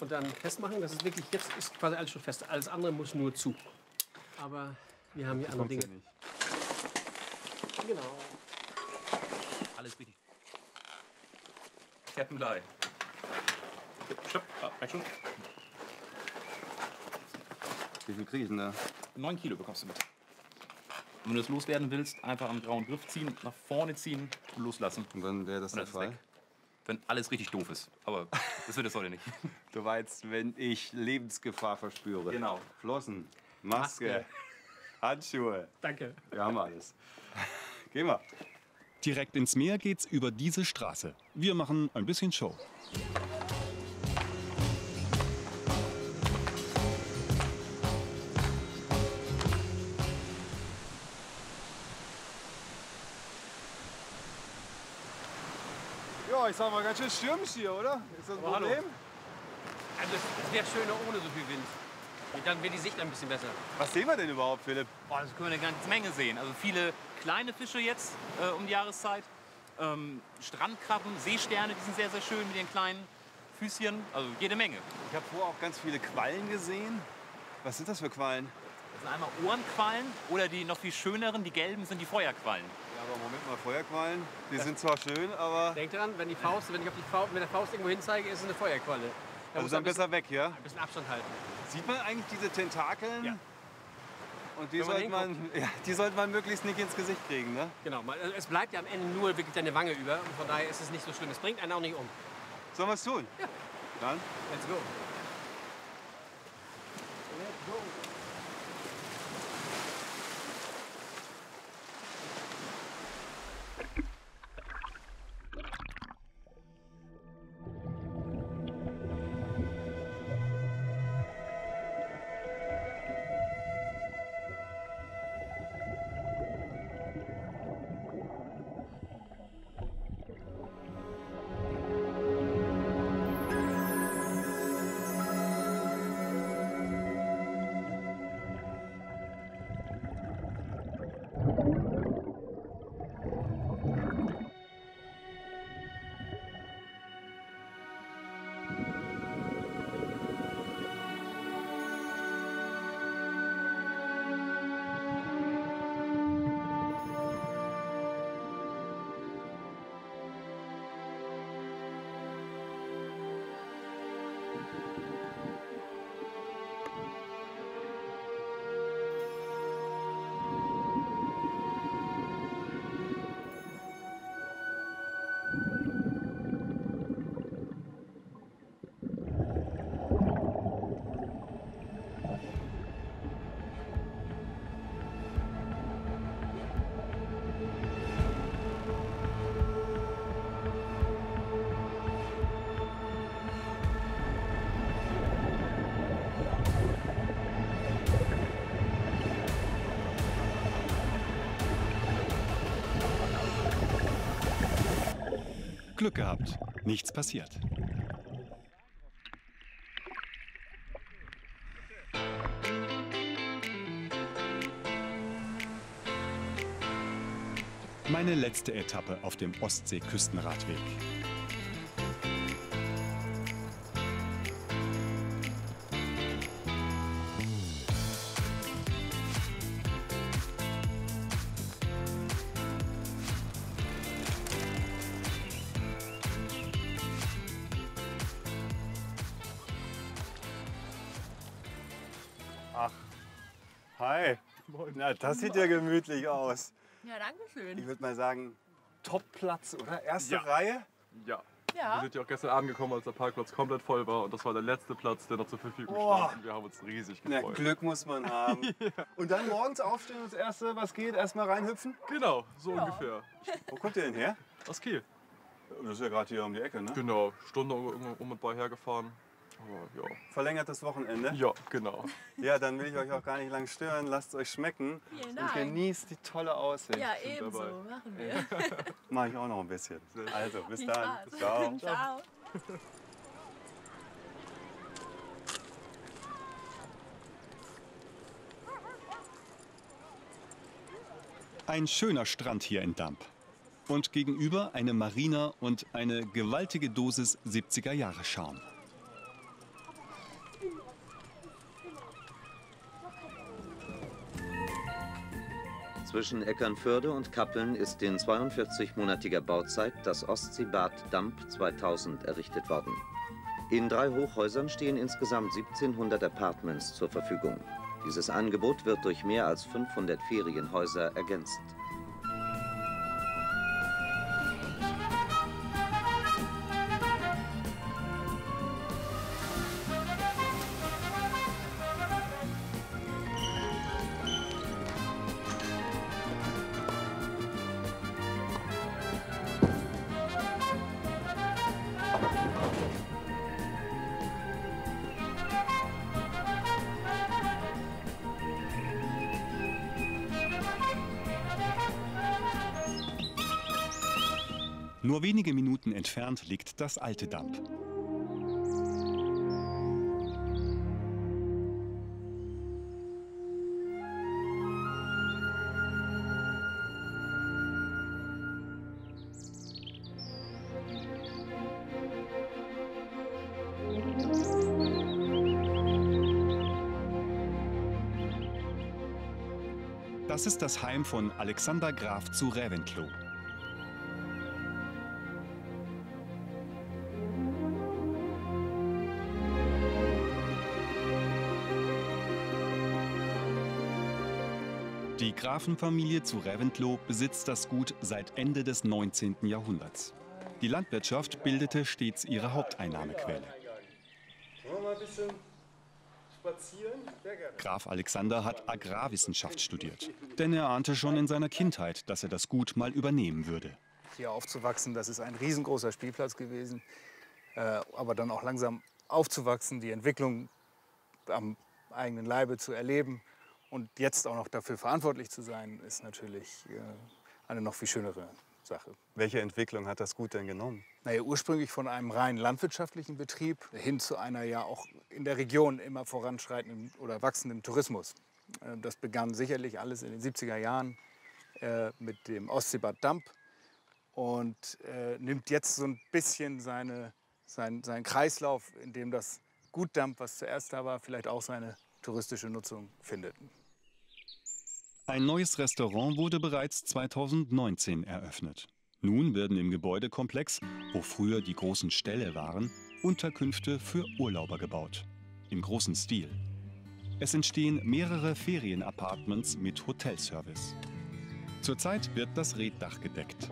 und dann festmachen. Das ist wirklich, jetzt ist quasi alles schon fest. Alles andere muss nur zu. Aber wir haben hier andere Dinge. Genau. Alles richtig. Kettenblei. Stopp. Ah, reicht schon. Wie viel kriege ich denn da? Neun Kilo bekommst du mit. Wenn du das loswerden willst, einfach am grauen Griff ziehen, nach vorne ziehen und loslassen. Und dann wäre das der Fall? Wenn alles richtig doof ist. Aber das wird es heute nicht. Du weißt, wenn ich Lebensgefahr verspüre. Genau. Flossen, Maske, Maske. Handschuhe. Danke. Wir haben alles. Gehen wir. Direkt ins Meer geht's über diese Straße. Wir machen ein bisschen Show. Ich sag mal, ganz schön stürmisch hier, oder? Ist das ein Problem? Also, es wäre schöner ohne so viel Wind. Und dann wird die Sicht ein bisschen besser. Was sehen wir denn überhaupt, Philipp? Boah, das können wir eine ganze Menge sehen. Also viele kleine Fische jetzt äh, um die Jahreszeit. Ähm, Strandkrabben, Seesterne, die sind sehr, sehr schön mit den kleinen Füßchen. Also jede Menge. Ich habe vorher auch ganz viele Quallen gesehen. Was sind das für Quallen? Das sind einmal Ohrenquallen oder die noch viel schöneren, die gelben, sind die Feuerquallen. Aber Moment mal, Feuerquallen, die sind zwar schön, aber... Denk dran, wenn, die Faust, wenn ich auf die Faust, mit der Faust irgendwo hinzeige, ist es eine Feuerqualle. Da also dann bisschen, besser weg, ja? Ein bisschen Abstand halten. Sieht man eigentlich diese Tentakeln? Ja. Und die sollte man, ja, die sollte man möglichst nicht ins Gesicht kriegen, ne? Genau, es bleibt ja am Ende nur wirklich deine Wange über. Und von daher ist es nicht so schlimm, es bringt einen auch nicht um. Sollen wir es tun? Ja. Dann? Let's go. Glück gehabt. Nichts passiert. Meine letzte Etappe auf dem Ostseeküstenradweg. Na, das sieht ja gemütlich aus. Ja, danke schön. Ich würde mal sagen, Top-Platz, oder? Erste ja. Reihe? Ja. ja. Wir sind ja auch gestern Abend gekommen, als der Parkplatz komplett voll war. Und das war der letzte Platz, der noch zur Verfügung oh. stand. Und wir haben uns riesig gefreut. Na, Glück muss man haben. ja. Und dann morgens aufstehen und das Erste, was geht, erstmal reinhüpfen? Genau, so ja. ungefähr. Wo kommt ihr denn her? Aus Kiel. Das ist ja gerade hier um die Ecke, ne? Genau, Stunde um und bei hergefahren. Oh, ja. Verlängertes Wochenende? Ja, genau. Ja, dann will ich euch auch gar nicht lang stören. Lasst es euch schmecken. Vielen Dank. Und genießt die tolle Aussicht. Ja, ebenso. Machen wir. Ja. Mach ich auch noch ein bisschen. Also, bis Viel dann. Spaß. Ciao. Ciao. Ein schöner Strand hier in Damp. Und gegenüber eine Marina und eine gewaltige Dosis siebziger Jahre Charme. Zwischen Eckernförde und Kappeln ist in zweiundvierzigmonatiger Bauzeit das Ostseebad Damp zweitausend errichtet worden. In drei Hochhäusern stehen insgesamt siebzehnhundert Apartments zur Verfügung. Dieses Angebot wird durch mehr als fünfhundert Ferienhäuser ergänzt. Nur wenige Minuten entfernt liegt das alte Damp. Das ist das Heim von Alexander Graf zu Reventlow. Die Grafenfamilie zu Reventlow besitzt das Gut seit Ende des neunzehnten Jahrhunderts. Die Landwirtschaft bildete stets ihre Haupteinnahmequelle. Graf Alexander hat Agrarwissenschaft studiert, denn er ahnte schon in seiner Kindheit, dass er das Gut mal übernehmen würde. Hier aufzuwachsen, das ist ein riesengroßer Spielplatz gewesen, aber dann auch langsam aufzuwachsen, die Entwicklung am eigenen Leibe zu erleben und jetzt auch noch dafür verantwortlich zu sein, ist natürlich eine noch viel schönere Sache. Welche Entwicklung hat das Gut denn genommen? Naja, ursprünglich von einem rein landwirtschaftlichen Betrieb hin zu einer ja auch in der Region immer voranschreitenden oder wachsenden Tourismus. Das begann sicherlich alles in den siebziger Jahren äh, mit dem Ostseebad Damp und äh, nimmt jetzt so ein bisschen seine, sein, seinen Kreislauf, in dem das Gut Damp, was zuerst da war, vielleicht auch seine touristische Nutzung findet. Ein neues Restaurant wurde bereits zweitausendneunzehn eröffnet. Nun werden im Gebäudekomplex, wo früher die großen Ställe waren, Unterkünfte für Urlauber gebaut. Im großen Stil. Es entstehen mehrere Ferienapartments mit Hotelservice. Zurzeit wird das Reetdach gedeckt.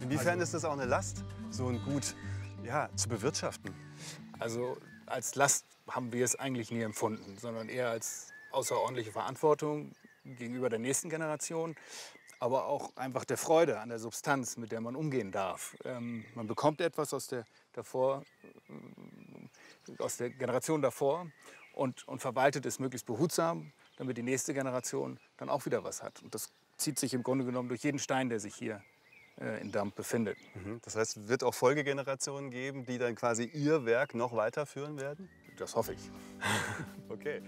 Inwiefern ist das auch eine Last, so ein Gut ja, zu bewirtschaften? Also als Last haben wir es eigentlich nie empfunden, sondern eher als außerordentliche Verantwortung gegenüber der nächsten Generation, aber auch einfach der Freude an der Substanz, mit der man umgehen darf. Ähm, man bekommt etwas aus der, davor, äh, aus der Generation davor und, und verwaltet es möglichst behutsam, damit die nächste Generation dann auch wieder was hat. Und das zieht sich im Grunde genommen durch jeden Stein, der sich hier in Damp befindet. Mhm. Das heißt, es wird auch Folgegenerationen geben, die dann quasi ihr Werk noch weiterführen werden? Das hoffe ich. Okay.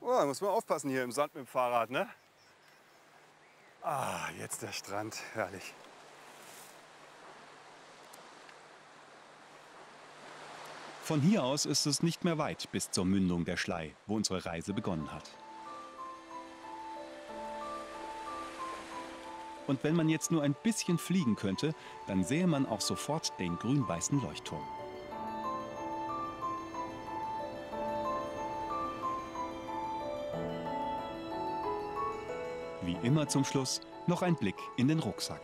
Oh, da muss man aufpassen hier im Sand mit dem Fahrrad, ne? Ah, jetzt der Strand, herrlich. Von hier aus ist es nicht mehr weit bis zur Mündung der Schlei, wo unsere Reise begonnen hat. Und wenn man jetzt nur ein bisschen fliegen könnte, dann sähe man auch sofort den grün-weißen Leuchtturm. Wie immer zum Schluss noch ein Blick in den Rucksack.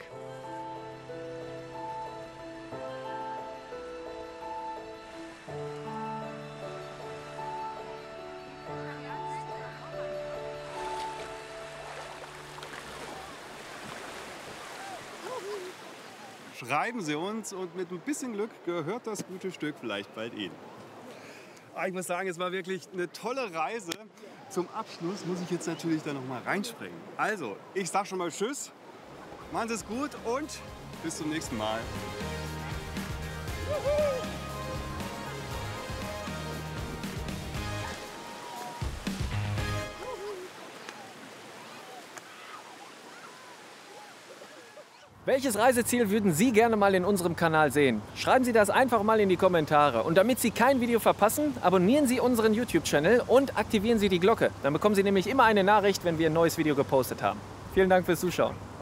Schreiben Sie uns und mit ein bisschen Glück gehört das gute Stück vielleicht bald Ihnen. Ich muss sagen, es war wirklich eine tolle Reise. Zum Abschluss muss ich jetzt natürlich da noch mal reinspringen. Also, ich sag schon mal tschüss, machen Sie es gut und bis zum nächsten Mal. Welches Reiseziel würden Sie gerne mal in unserem Kanal sehen? Schreiben Sie das einfach mal in die Kommentare. Und damit Sie kein Video verpassen, abonnieren Sie unseren YouTube-Channel und aktivieren Sie die Glocke. Dann bekommen Sie nämlich immer eine Nachricht, wenn wir ein neues Video gepostet haben. Vielen Dank fürs Zuschauen.